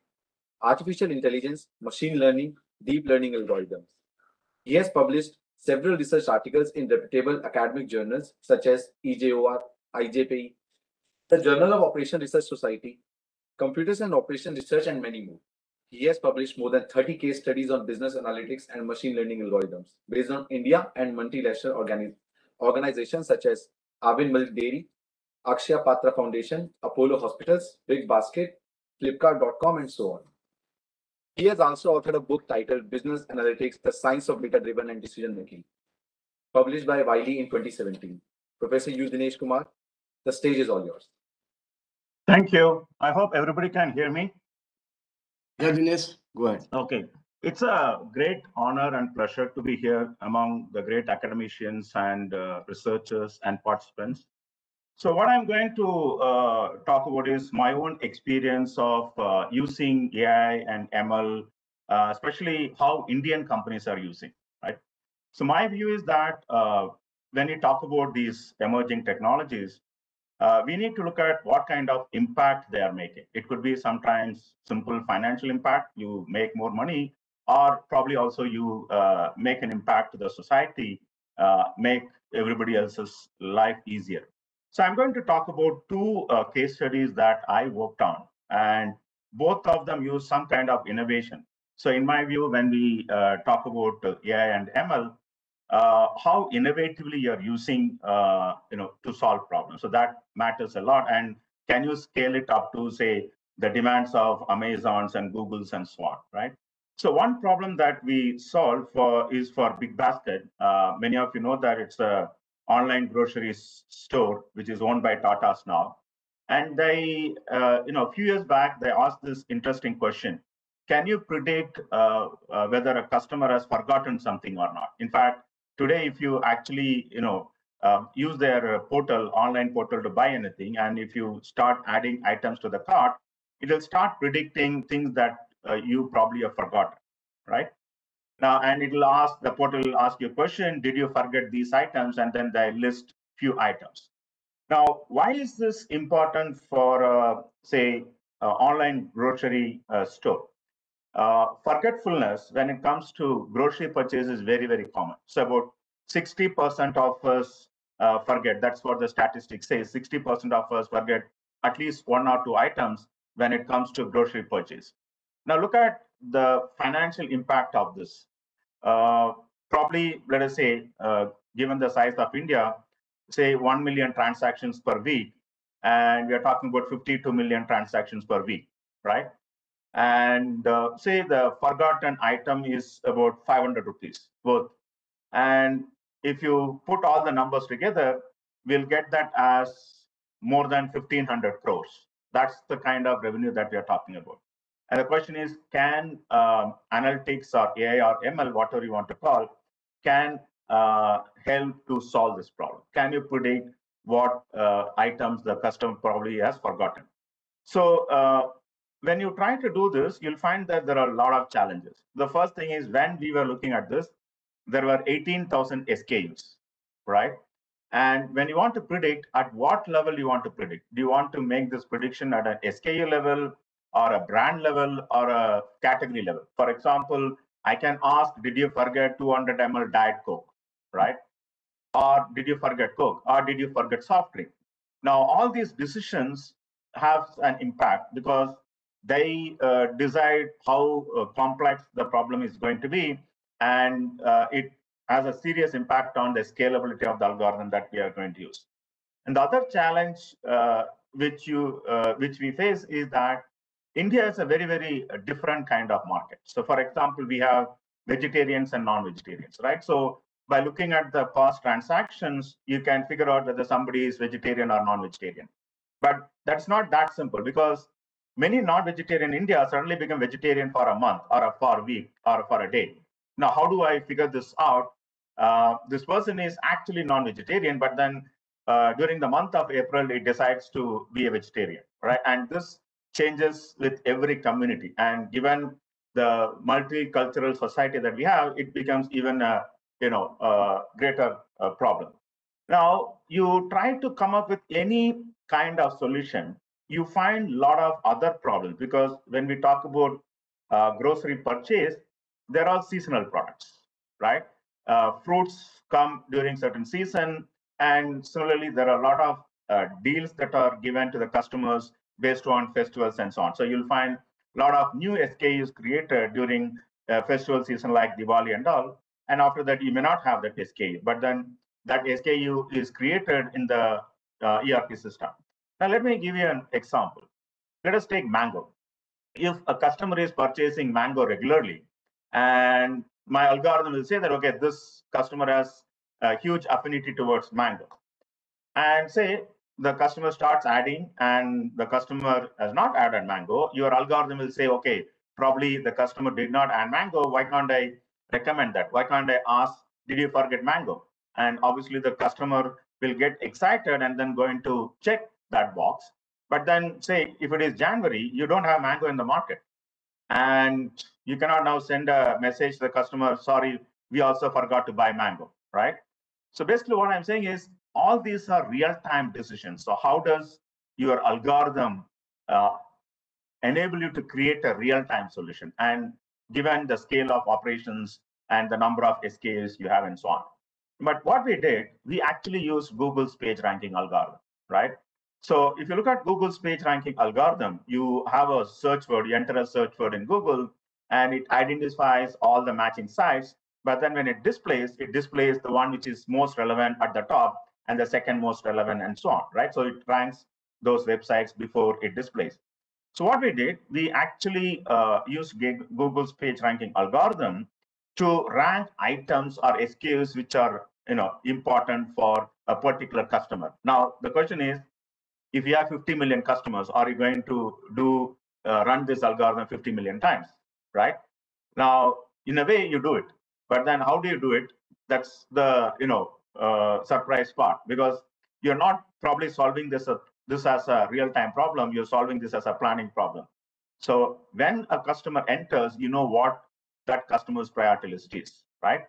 artificial intelligence, machine learning, deep learning algorithms. He has published several research articles in reputable academic journals such as E J O R, I J P E, the Journal of Operation Research Society, Computers and Operation Research, and many more. He has published more than thirty case studies on business analytics and machine learning algorithms based on India and multinational organi organizations such as Avin Milk Dairy, Akshaya Patra Foundation, Apollo Hospitals, Big Basket, Flipkart dot com, and so on. He has also authored a book titled Business Analytics, The Science of Data-Driven and Decision-Making, published by Wiley in twenty seventeen. Professor U. Dinesh Kumar, the stage is all yours. Thank you. I hope everybody can hear me. Yeah, Dinesh, go ahead. Okay. It's a great honor and pleasure to be here among the great academicians and uh, researchers and participants. So what I'm going to uh, talk about is my own experience of uh, using A I and M L, uh, especially how Indian companies are using, right? So my view is that uh, when we talk about these emerging technologies, uh, we need to look at what kind of impact they are making. It could be sometimes simple financial impact, you make more money, or probably also you uh, make an impact to the society, uh, make everybody else's life easier. So I'm going to talk about two uh, case studies that I worked on, and both of them use some kind of innovation. So in my view, when we uh, talk about uh, A I and M L, uh, how innovatively you're using, uh, you know, to solve problems. So that matters a lot. And can you scale it up to, say, the demands of Amazons and Googles and so on, right? So one problem that we solve for is for Big Basket. Uh, many of you know that it's a online grocery store, which is owned by Tata's now. And they, uh, you know, a few years back, they asked this interesting question. Can you predict uh, uh, whether a customer has forgotten something or not? In fact, today, if you actually, you know, uh, use their portal, online portal to buy anything, and if you start adding items to the cart, it will start predicting things that uh, you probably have forgotten, right? Now, and it'll ask, the portal will ask you a question, did you forget these items? And then they list few items. Now, why is this important for, uh, say, uh, online grocery uh, store? Uh, forgetfulness, when it comes to grocery purchase, is very, very common. So about sixty percent of us uh, forget. That's what the statistic says. sixty percent of us forget at least one or two items when it comes to grocery purchase. Now, look at the financial impact of this. Uh, probably, let us say, uh, given the size of India, say one million transactions per week, and we are talking about fifty-two million transactions per week, right? And uh, say the forgotten item is about five hundred rupees worth. And if you put all the numbers together, we'll get that as more than fifteen hundred crores. That's the kind of revenue that we are talking about. And the question is, can um, analytics or A I or M L, whatever you want to call, can uh, help to solve this problem? Can you predict what uh, items the customer probably has forgotten? So uh, when you try to do this, you'll find that there are a lot of challenges. The first thing is, when we were looking at this, there were eighteen thousand S K Us, right? And when you want to predict, at what level you want to predict? Do you want to make this prediction at an S K U level, or a brand level, or a category level? For example, I can ask, did you forget two hundred milliliters Diet Coke, right? Or did you forget Coke? Or did you forget soft drink? Now, all these decisions have an impact because they uh, decide how uh, complex the problem is going to be. And uh, it has a serious impact on the scalability of the algorithm that we are going to use. And the other challenge uh, which, you, uh, which we face is that India is a very, very different kind of market. So for example, we have vegetarians and non-vegetarians, right? So by looking at the past transactions, you can figure out whether somebody is vegetarian or non-vegetarian. But that's not that simple, because many non-vegetarian in India suddenly become vegetarian for a month or for a week or for a day. Now, how do I figure this out? Uh, this person is actually non-vegetarian, but then uh, during the month of April, it decides to be a vegetarian, right? And this changes with every community. And given the multicultural society that we have, it becomes even a you know a greater uh, problem. Now, you try to come up with any kind of solution, you find a lot of other problems, because when we talk about uh, grocery purchase, they're all seasonal products, right? Uh, fruits come during certain season, and similarly, there are a lot of uh, deals that are given to the customers based on festivals and so on. So you'll find a lot of new S K Us created during uh, festival season like Diwali and all, and after that, you may not have that S K U, but then that S K U is created in the uh, E R P system. Now, let me give you an example. Let us take mango. If a customer is purchasing mango regularly, and my algorithm will say that, okay, this customer has a huge affinity towards mango. And say the customer starts adding and the customer has not added mango, your algorithm will say, okay, probably the customer did not add mango. Why can't I recommend that? Why can't I ask, did you forget mango? And obviously the customer will get excited and then going to check that box. But then say, if it is January, you don't have mango in the market. And you cannot now send a message to the customer, sorry, we also forgot to buy mango, right? So basically what I'm saying is all these are real-time decisions. So how does your algorithm uh, enable you to create a real-time solution? And given the scale of operations and the number of S K Us you have and so on. But what we did, we actually used Google's page ranking algorithm, right? So if you look at Google's page ranking algorithm, you have a search word, you enter a search word in Google, and it identifies all the matching sites. But then when it displays, it displays the one which is most relevant at the top and the second most relevant and so on, right? So it ranks those websites before it displays. So what we did, we actually uh, used Google's page ranking algorithm to rank items or S K Us which are you know, important for a particular customer. Now, the question is, if you have fifty million customers, are you going to do uh, run this algorithm fifty million times, right? Now, in a way, you do it, but then how do you do it? That's the you know uh, surprise part, because you're not probably solving this uh, this as a real-time problem. You're solving this as a planning problem. So when a customer enters, you know what that customer's priority list is, right?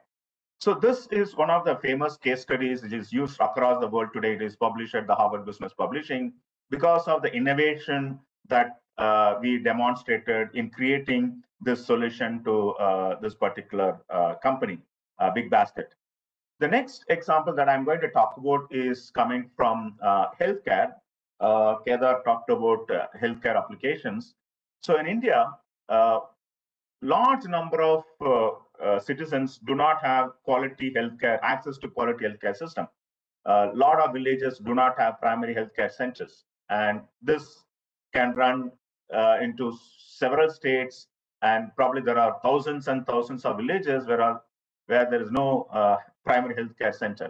So this is one of the famous case studies which is used across the world today. It is published at the Harvard Business Publishing because of the innovation that uh, we demonstrated in creating this solution to uh, this particular uh, company, uh, Big Basket. The next example that I'm going to talk about is coming from uh, healthcare. Uh, Kedar talked about uh, healthcare applications. So in India, uh, large number of uh, Uh, citizens do not have quality healthcare, access to quality healthcare system. A uh, lot of villages do not have primary healthcare centers, and this can run uh, into several states, and probably there are thousands and thousands of villages where, are, where there is no uh, primary healthcare center.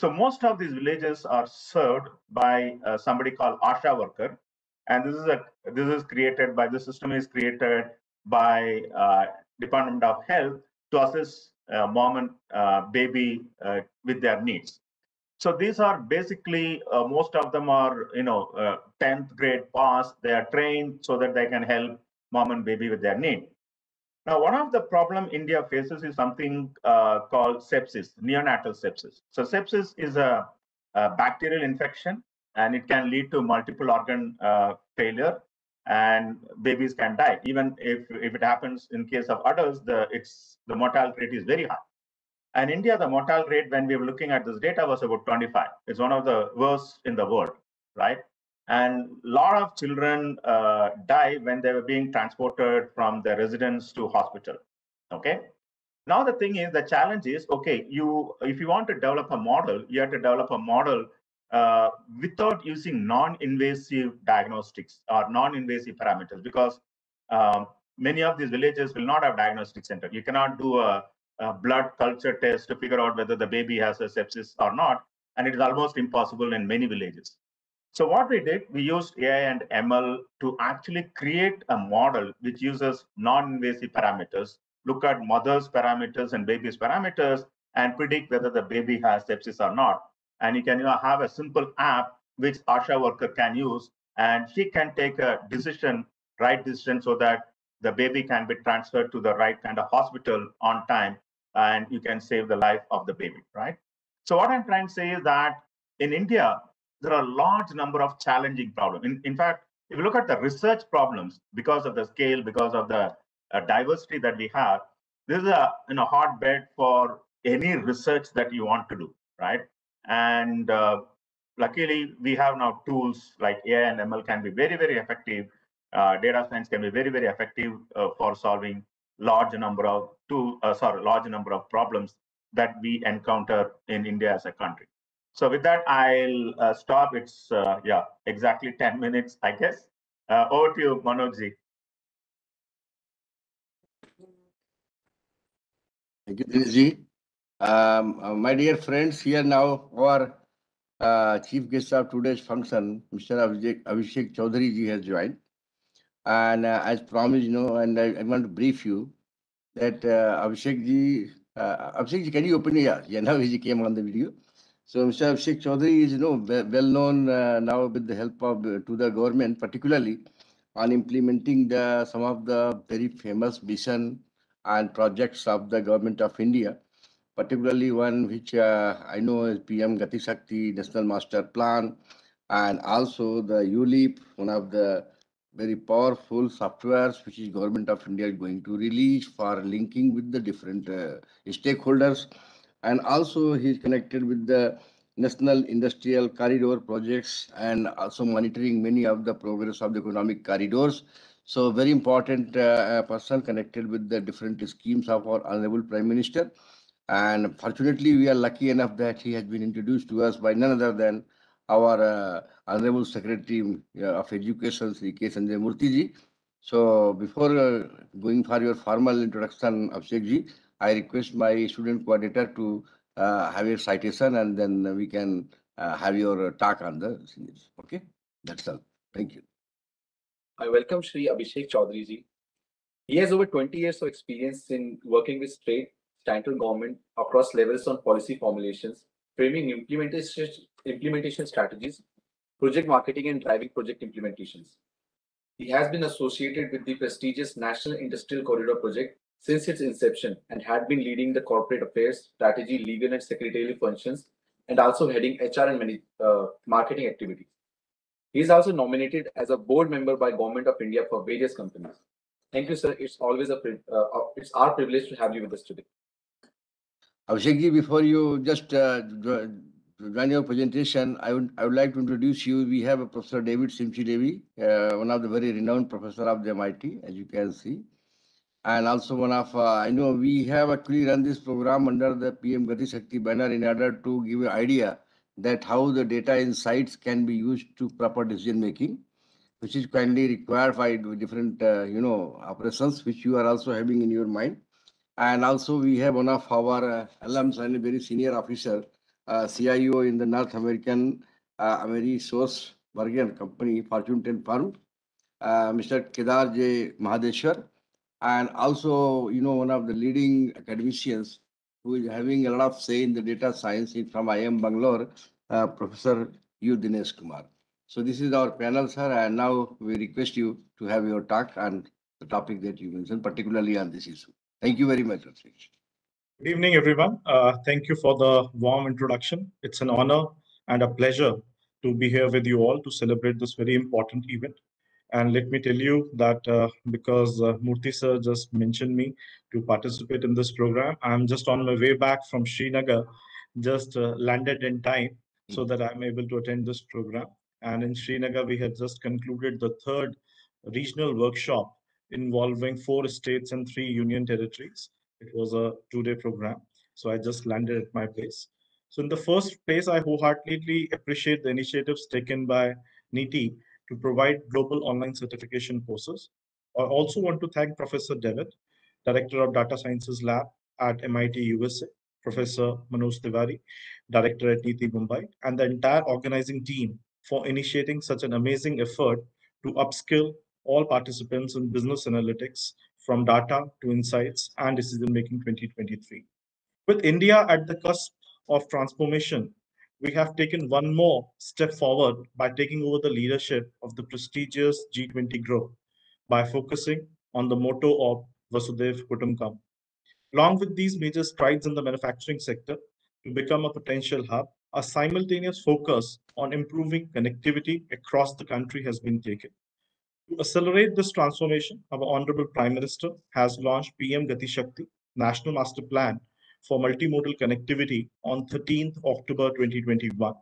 So most of these villages are served by uh, somebody called ASHA worker, and this is a this is created by the system is created by uh, Department of Health to assist uh, mom and uh, baby uh, with their needs. So these are basically, uh, most of them are, you know, uh, tenth grade pass, they are trained so that they can help mom and baby with their need. Now, one of the problem India faces is something uh, called sepsis, neonatal sepsis. So sepsis is a, a bacterial infection, and it can lead to multiple organ uh, failure, and babies can die. Even if, if it happens in case of adults, the, it's, the mortality rate is very high. And India, the mortality rate, when we were looking at this data, was about twenty-five. It's one of the worst in the world, right? And a lot of children uh, die when they were being transported from their residence to hospital, okay? Now the thing is, the challenge is, okay, you if you want to develop a model, you have to develop a model Uh, without using non-invasive diagnostics or non-invasive parameters, because um, many of these villages will not have diagnostic center. You cannot do a, a blood culture test to figure out whether the baby has a sepsis or not, and it is almost impossible in many villages. So what we did, we used A I and M L to actually create a model which uses non-invasive parameters, look at mother's parameters and baby's parameters, and predict whether the baby has sepsis or not. And you can you know, have a simple app which ASHA worker can use, and she can take a decision, right decision, so that the baby can be transferred to the right kind of hospital on time, and you can save the life of the baby, right? So what I'm trying to say is that in India, there are a large number of challenging problems. In, in fact, if you look at the research problems, because of the scale, because of the uh, diversity that we have, this is a you know, hotbed for any research that you want to do, right? And uh, luckily, we have now tools like A I and M L can be very, very effective. Uh, data science can be very, very effective uh, for solving large number of two, uh, sorry, large number of problems that we encounter in India as a country. So with that, I'll uh, stop. It's uh, yeah, exactly ten minutes, I guess. Uh, over to you, Manojji. Thank you, Dineshji. Um, my dear friends, here now our uh, chief guest of today's function, Mister Abhishek, Abhishek Chaudhary ji has joined. And uh, as promised, you know, and I, I want to brief you that uh, Abhishek ji, uh, Abhishek ji, can you open your eyes? Yeah, now he came on the video. So Mister Abhishek Chaudhary is, you know, well known uh, now with the help of uh, to the government, particularly on implementing the some of the very famous mission and projects of the government of India. Particularly one which uh, I know is P M Gati Shakti, National Master Plan, and also the U L I P, one of the very powerful softwares which is Government of India is going to release for linking with the different uh, stakeholders. And also he is connected with the National Industrial Corridor projects and also monitoring many of the progress of the economic corridors. So very important uh, person connected with the different schemes of our Honorable Prime Minister. And fortunately, we are lucky enough that he has been introduced to us by none other than our uh, Honorable Secretary of Education, Sri K. Sanjay Murti ji. So before uh, going for your formal introduction, Abhishek ji, I request my student coordinator to uh, have a citation, and then we can uh, have your talk on the seniors. Okay, that's all. Thank you. I welcome Sri Abhishek Chaudhary ji. He has over twenty years of experience in working with state central government across levels on policy formulations, framing implementation, implementation strategies, project marketing, and driving project implementations. He has been associated with the prestigious National Industrial Corridor project since its inception and had been leading the corporate affairs, strategy, legal, and secretarial functions, and also heading H R and uh, marketing activities. He is also nominated as a board member by Government of India for various companies. Thank you, sir. It's always a uh, it's our privilege to have you with us today. Abhishek ji, before you just uh, join your presentation, I would, I would like to introduce you. We have a Professor David Simchi-Levi, uh, one of the very renowned professor of the M I T, as you can see. And also one of, uh, I know we have actually run this program under the P M Gati Shakti banner in order to give an idea that how the data insights can be used to proper decision making, which is kindly required by different, uh, you know, operations, which you are also having in your mind. And also we have one of our uh, alums and a very senior officer, uh, C I O in the North American uh, AmerisourceBergen company, Fortune ten firm, uh, Mister Kedar Mahadeshwar. And also, you know, one of the leading academicians who is having a lot of say in the data science from I I M Bangalore, uh, Professor U. Dinesh Kumar. So this is our panel, sir, and now we request you to have your talk on the topic that you mentioned, particularly on this issue. Thank you very much, Abhishek. Good evening, everyone. Uh, thank you for the warm introduction. It's an honor and a pleasure to be here with you all to celebrate this very important event. And let me tell you that uh, because uh, Murthy sir just mentioned me to participate in this program, I'm just on my way back from Srinagar, just uh, landed in time so that I'm able to attend this program. And in Srinagar, we had just concluded the third regional workshop involving four states and three union territories. It was a two-day program. So I just landed at my place. So in the first place, I wholeheartedly appreciate the initiatives taken by NITIE to provide global online certification courses. I also want to thank Professor David, Director of Data Sciences Lab at M I T U S A, Professor Manoj Tiwari, Director at NITIE Mumbai, and the entire organizing team for initiating such an amazing effort to upskill all participants in business analytics from data to insights and decision-making twenty twenty-three. With India at the cusp of transformation, we have taken one more step forward by taking over the leadership of the prestigious G twenty group by focusing on the motto of Vasudev Kutumbakam. Along with these major strides in the manufacturing sector to become a potential hub, a simultaneous focus on improving connectivity across the country has been taken. To accelerate this transformation, our Honorable Prime Minister has launched P M Gati Shakti National Master Plan for Multimodal Connectivity on thirteenth October twenty twenty-one.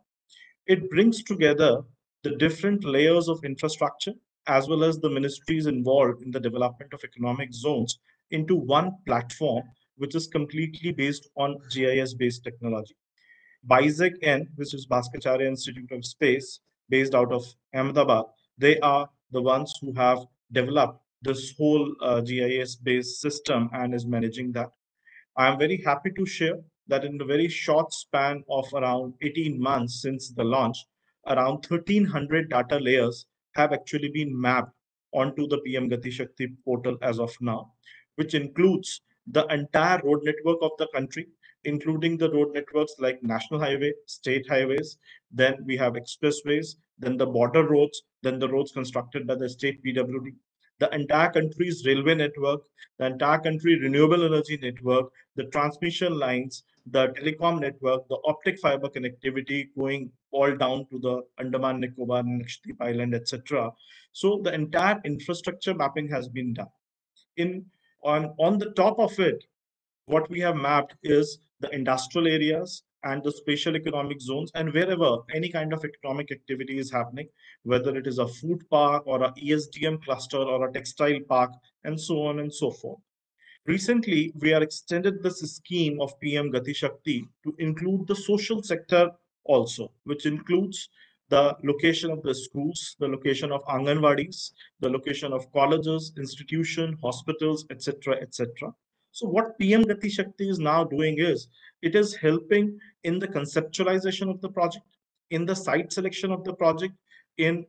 It brings together the different layers of infrastructure as well as the ministries involved in the development of economic zones into one platform, which is completely based on G I S-based technology. BISEC N, which is Bhaskacharya Institute of Space, based out of Ahmedabad, they are the ones who have developed this whole uh, G I S-based system and is managing that. I am very happy to share that in a very short span of around eighteen months since the launch, around thirteen hundred data layers have actually been mapped onto the P M Gati Shakti portal as of now, which includes the entire road network of the country, including the road networks like national highway, state highways, then we have expressways, then the border roads, then the roads constructed by the state P W D, the entire country's railway network, the entire country renewable energy network, the transmission lines, the telecom network, the optic fiber connectivity going all down to the Andaman, Nicobar, Lakshadweep Island, et cetera. So the entire infrastructure mapping has been done. In on, on the top of it, what we have mapped is the industrial areas and the spatial economic zones, and wherever any kind of economic activity is happening, whether it is a food park or a E S D M cluster or a textile park, and so on and so forth. Recently, we have extended this scheme of P M Gati Shakti to include the social sector also, which includes the location of the schools, the location of Anganwadis, the location of colleges, institutions, hospitals, et cetera, et cetera. So what P M Gati Shakti is now doing is, it is helping in the conceptualization of the project, in the site selection of the project, in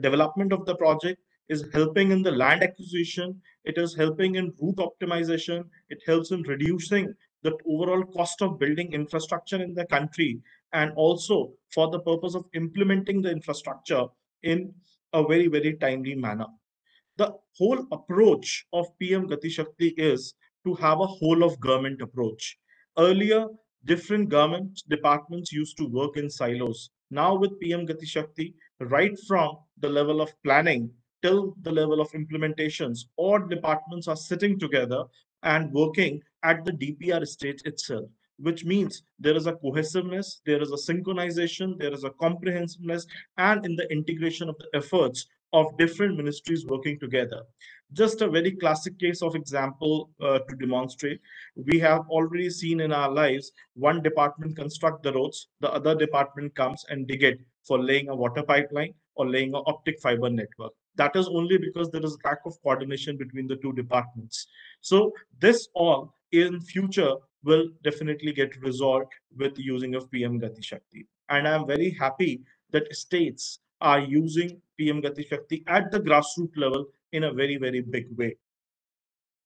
development of the project, is helping in the land acquisition, it is helping in route optimization, it helps in reducing the overall cost of building infrastructure in the country, and also for the purpose of implementing the infrastructure in a very, very timely manner. The whole approach of P M Gati Shakti is to have a whole of government approach. Earlier, different government departments used to work in silos. Now with P M Gati Shakti, right from the level of planning till the level of implementations, all departments are sitting together and working at the D P R stage itself, which means there is a cohesiveness, there is a synchronization, there is a comprehensiveness, and in the integration of the efforts of different ministries working together. Just a very classic case of example uh, to demonstrate. We have already seen in our lives, one department construct the roads, the other department comes and dig it for laying a water pipeline or laying an optic fiber network. That is only because there is a lack of coordination between the two departments. So this all in future will definitely get resolved with the using of P M Gati Shakti. And I'm very happy that states are using P M Gati Shakti at the grassroots level in a very, very big way.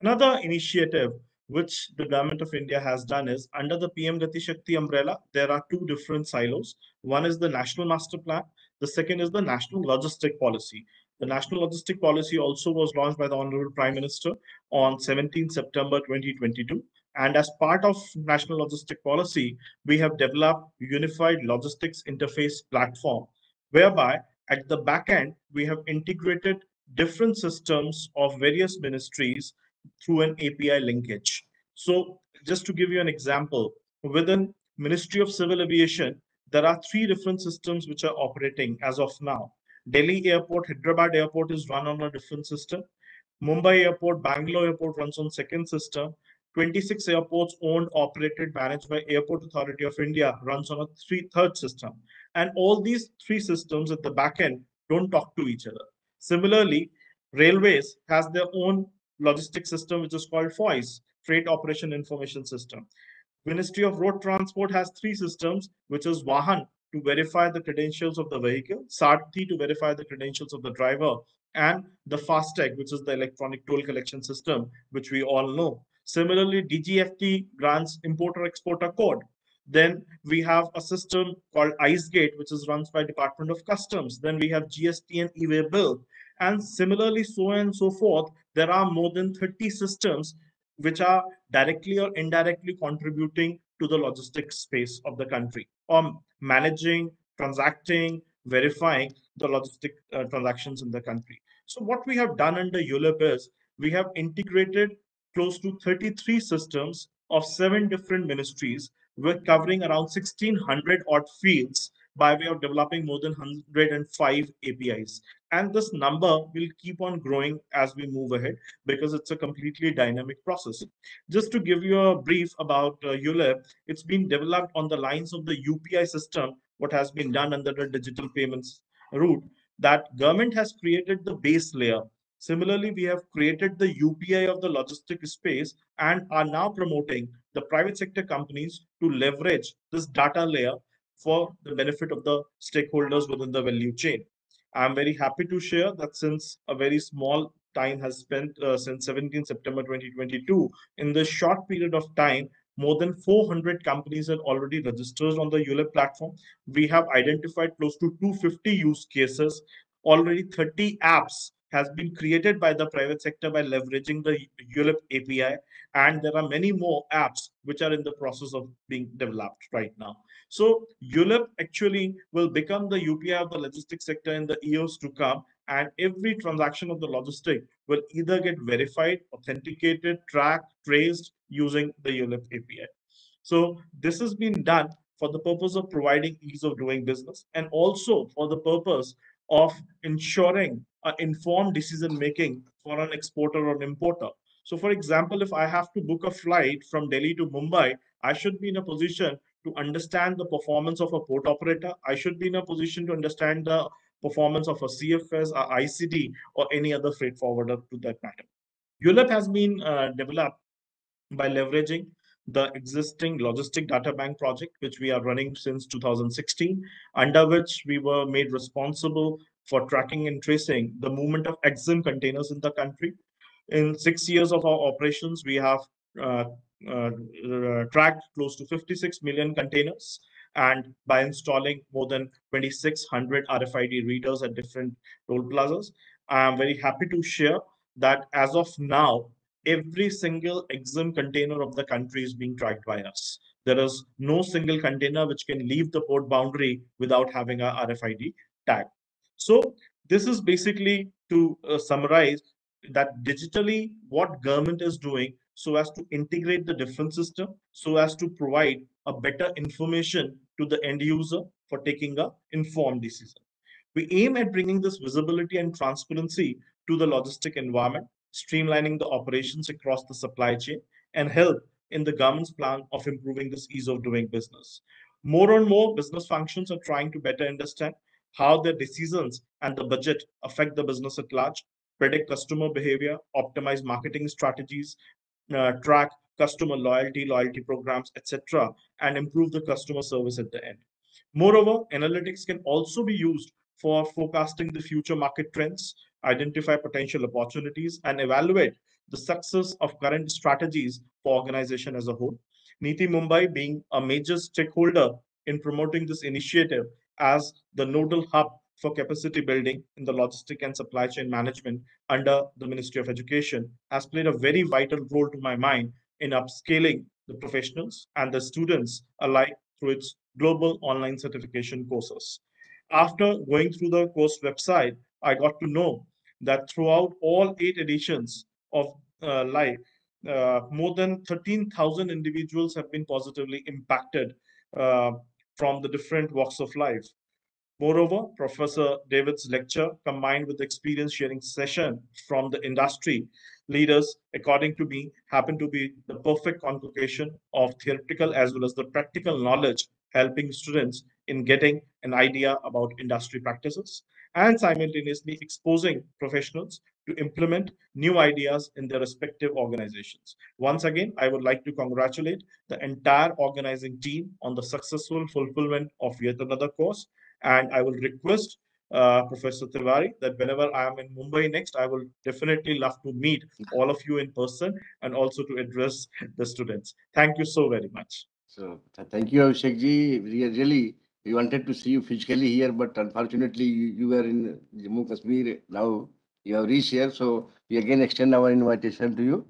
Another initiative which the Government of India has done is, under the P M Gati Shakti umbrella, there are two different silos. One is the National Master Plan. The second is the National Logistic Policy. The National Logistic Policy also was launched by the Honorable Prime Minister on seventeenth September twenty twenty-two. And as part of National Logistic Policy, we have developed Unified Logistics Interface Platform, whereby at the back end, we have integrated different systems of various ministries through an A P I linkage. So just to give you an example, within Ministry of Civil Aviation, there are three different systems which are operating as of now. Delhi Airport, Hyderabad Airport is run on a different system. Mumbai Airport, Bangalore Airport runs on second system. twenty-six airports owned, operated, managed by Airport Authority of India runs on a three, third system. And all these three systems at the back end don't talk to each other. Similarly, railways has their own logistic system, which is called F O I S, Freight Operation Information System. Ministry of Road Transport has three systems, which is Vahan to verify the credentials of the vehicle, Sarthi to verify the credentials of the driver, and the FASTag, which is the electronic toll collection system, which we all know. Similarly, D G F T grants importer-exporter code. Then we have a system called ICE Gate, which is run by Department of Customs. Then we have G S T and E-Way Bill. And similarly, so and so forth, there are more than thirty systems which are directly or indirectly contributing to the logistics space of the country, or managing, transacting, verifying the logistic uh, transactions in the country. So what we have done under U L I P is we have integrated close to thirty-three systems of seven different ministries. We're covering around sixteen hundred odd fields by way of developing more than one hundred five A P Is. And this number will keep on growing as we move ahead because it's a completely dynamic process. Just to give you a brief about uh, U L I P, it's been developed on the lines of the U P I system, what has been done under the digital payments route, that government has created the base layer. Similarly, we have created the U P I of the logistic space and are now promoting the private sector companies to leverage this data layer for the benefit of the stakeholders within the value chain. I'm very happy to share that since a very small time has spent uh, since seventeenth September twenty twenty-two, in this short period of time, more than four hundred companies are already registered on the U L I P platform. We have identified close to two hundred fifty use cases. Already thirty apps has been created by the private sector by leveraging the U L I P A P I. And there are many more apps which are in the process of being developed right now. So U L I P actually will become the U P I of the logistics sector in the years to come. And every transaction of the logistic will either get verified, authenticated, tracked, traced using the U L I P A P I. So this has been done for the purpose of providing ease of doing business and also for the purpose of ensuring uh, informed decision making for an exporter or an importer. So for example, if I have to book a flight from Delhi to Mumbai, I should be in a position to understand the performance of a port operator. I should be in a position to understand the performance of a C F S, a I C D, or any other freight forwarder to that matter. U L I P has been uh, developed by leveraging the existing logistic data bank project, which we are running since two thousand sixteen, under which we were made responsible for tracking and tracing the movement of exempt containers in the country. In six years of our operations, we have uh, uh, tracked close to fifty-six million containers, and by installing more than twenty-six hundred R F I D readers at different toll plazas. I am very happy to share that as of now, every single exempt container of the country is being tracked by us. There is no single container which can leave the port boundary without having a R F I D tag. So this is basically to uh, summarize that digitally what government is doing so as to integrate the different system, so as to provide a better information to the end user for taking a informed decision. We aim at bringing this visibility and transparency to the logistic environment, streamlining the operations across the supply chain, and help in the government's plan of improving this ease of doing business. More and more business functions are trying to better understand how their decisions and the budget affect the business at large, predict customer behavior, optimize marketing strategies, uh, track customer loyalty, loyalty programs, et cetera, and improve the customer service at the end. Moreover, analytics can also be used for forecasting the future market trends, identify potential opportunities, and evaluate the success of current strategies for organization as a whole. NITI Mumbai being a major stakeholder in promoting this initiative as the nodal hub for capacity building in the logistic and supply chain management under the Ministry of Education has played a very vital role to my mind in upscaling the professionals and the students alike through its global online certification courses. After going through the course website, I got to know that throughout all eight editions of uh, LIFE, uh, more than thirteen thousand individuals have been positively impacted uh, from the different walks of life. Moreover, Professor David's lecture combined with the experience sharing session from the industry leaders, according to me, happened to be the perfect convocation of theoretical as well as the practical knowledge, helping students in getting an idea about industry practices and simultaneously exposing professionals to implement new ideas in their respective organizations. Once again, I would like to congratulate the entire organizing team on the successful fulfillment of yet another course. And I will request uh, Professor Tiwari that whenever I am in Mumbai next, I will definitely love to meet all of you in person and also to address the students. Thank you so very much. So thank you, Abhishek ji. Really, we wanted to see you physically here, but unfortunately, you, you were in Jammu Kashmir now. you have reached here. So we again extend our invitation to you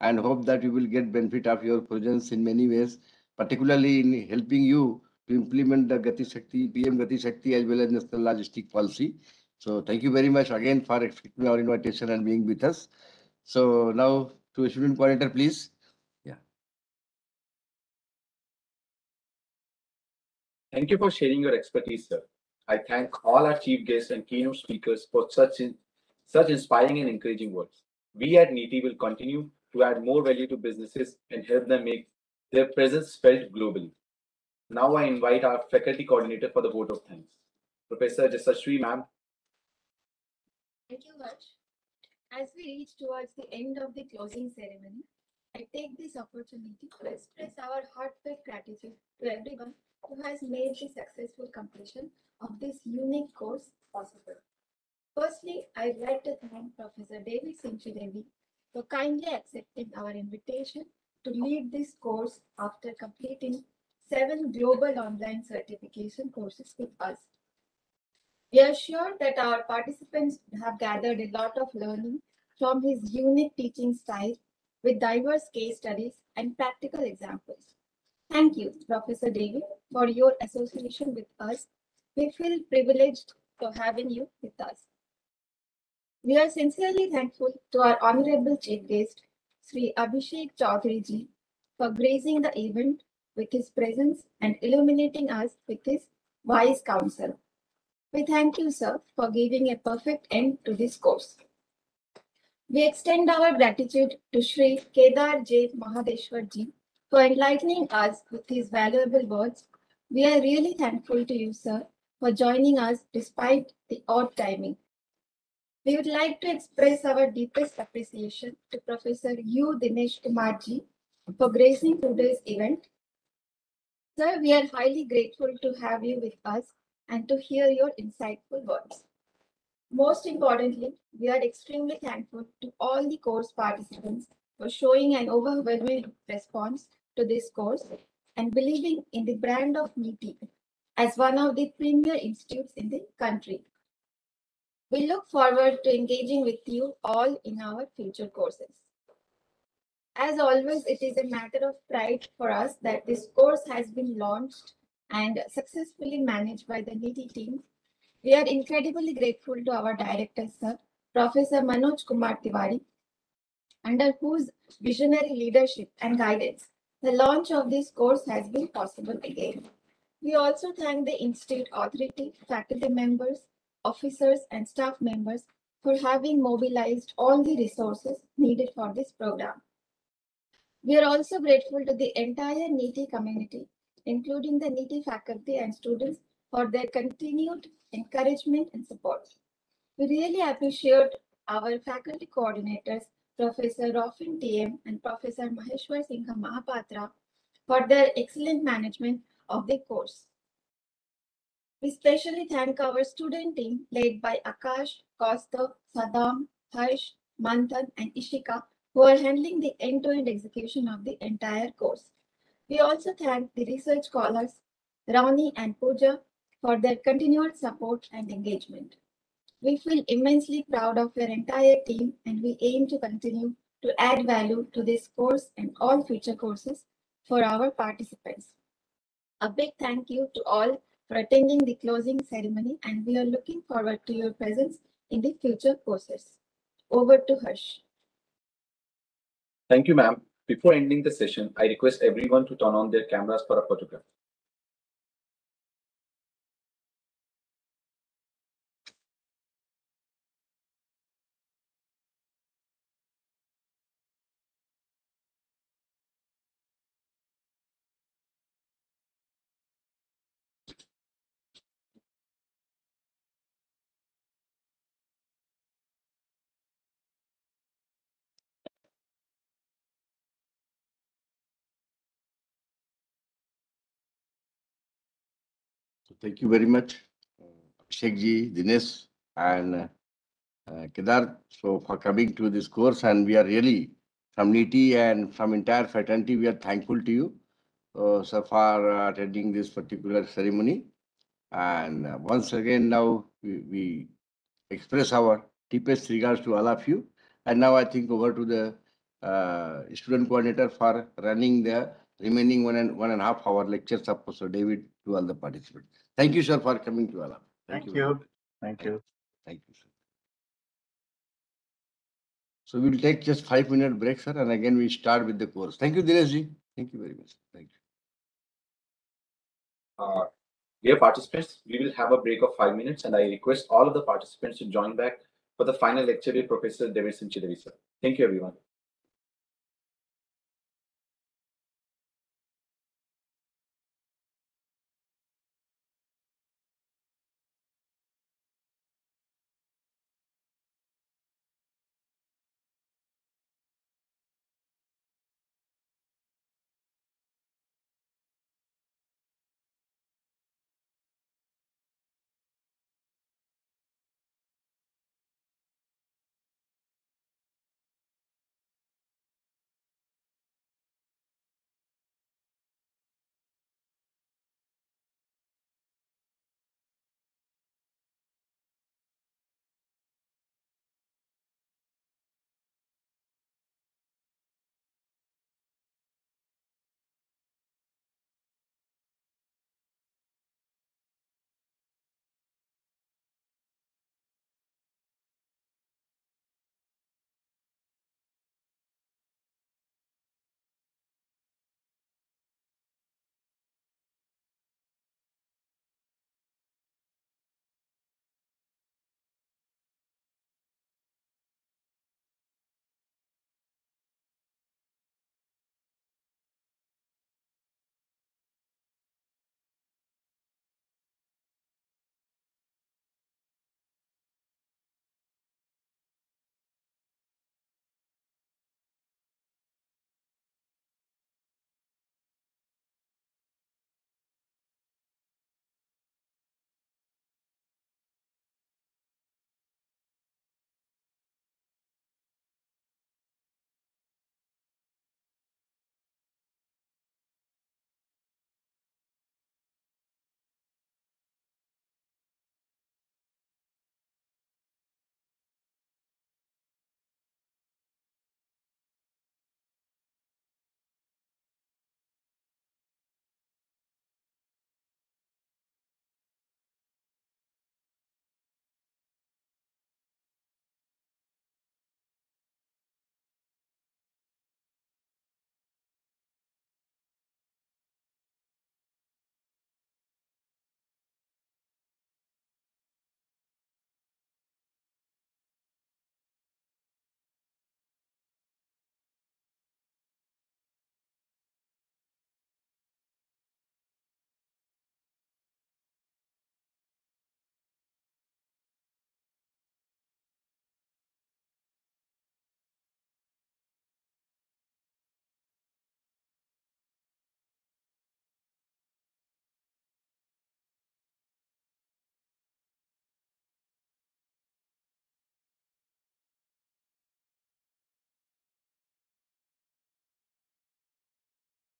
and hope that you will get benefit of your presence in many ways, particularly in helping you to implement the Gati Shakti, P M Gati Shakti, as well as National Logistic Policy. So thank you very much again for accepting our invitation and being with us. So now to student coordinator, please. Yeah. Thank you for sharing your expertise, sir. I thank all our chief guests and keynote speakers for such in, such inspiring and encouraging words. We at NITIE will continue to add more value to businesses and help them make their presence felt globally. Now I invite our faculty coordinator for the vote of thanks, Professor Jasashri ma'am. Thank you much. As we reach towards the end of the closing ceremony, I take this opportunity to express our heartfelt gratitude to everyone who has made the successful completion of this unique course possible. Firstly, I'd like to thank Professor David Simchi-Levi for kindly accepting our invitation to lead this course after completing seven global online certification courses with us. We are sure that our participants have gathered a lot of learning from his unique teaching style with diverse case studies and practical examples. Thank you, Professor David, for your association with us. We feel privileged for having you with us. We are sincerely thankful to our honorable chief guest, Sri Abhishek Chaudhary ji, for gracing the event with his presence and illuminating us with his wise counsel. We thank you, sir, for giving a perfect end to this course. We extend our gratitude to Sri Kedar J. Mahadeshwar ji for enlightening us with his valuable words. We are really thankful to you, sir, for joining us despite the odd timing. We would like to express our deepest appreciation to Professor U. Dinesh Kumar ji for gracing today's event. Sir, we are highly grateful to have you with us and to hear your insightful words. Most importantly, we are extremely thankful to all the course participants for showing an overwhelming response to this course and believing in the brand of NITIE as one of the premier institutes in the country. We look forward to engaging with you all in our future courses. As always, it is a matter of pride for us that this course has been launched and successfully managed by the NITIE team. We are incredibly grateful to our director, sir, Professor Manoj Kumar Tiwari, under whose visionary leadership and guidance the launch of this course has been possible again. We also thank the institute authority, faculty members, officers, and staff members for having mobilized all the resources needed for this program. We are also grateful to the entire NITIE community, including the NITIE faculty and students, for their continued encouragement and support. We really appreciate our faculty coordinators, Professor Rofin T M and Professor Maheshwar Singha Mahapatra, for their excellent management of the course. We specially thank our student team led by Akash, Kaustubh, Saddam, Harsh, Manthan, and Ishika, who are handling the end-to-end execution of the entire course. We also thank the research scholars, Rani and Pooja, for their continued support and engagement. We feel immensely proud of your entire team, and we aim to continue to add value to this course and all future courses for our participants. A big thank you to all for attending the closing ceremony, and we are looking forward to your presence in the future courses. Over to Harsh. Thank you, ma'am. Before ending the session, I request everyone to turn on their cameras for a photograph. Thank you very much, Abhishek ji, Dinesh, and uh, Kedar, so for coming to this course. And we are really, from NITIE and from entire fraternity, we are thankful to you, uh, so for uh, attending this particular ceremony. And uh, once again, now we, we express our Deepest regards to all of you. And now I think over to the uh, student coordinator for running the remaining one and one and a half hour lectures of Professor David to all the participants. Thank you, sir, for coming to all of you. Thank, Thank you. you. Thank you. Thank you, sir. So we will take just five minute break, sir, and again we start with the course. Thank you, Dinesh ji. Thank you very much. Thank you. Uh, dear participants, we will have a break of five minutes, and I request all of the participants to join back for the final lecture with Professor David Simchi-Levi, sir. Thank you, everyone.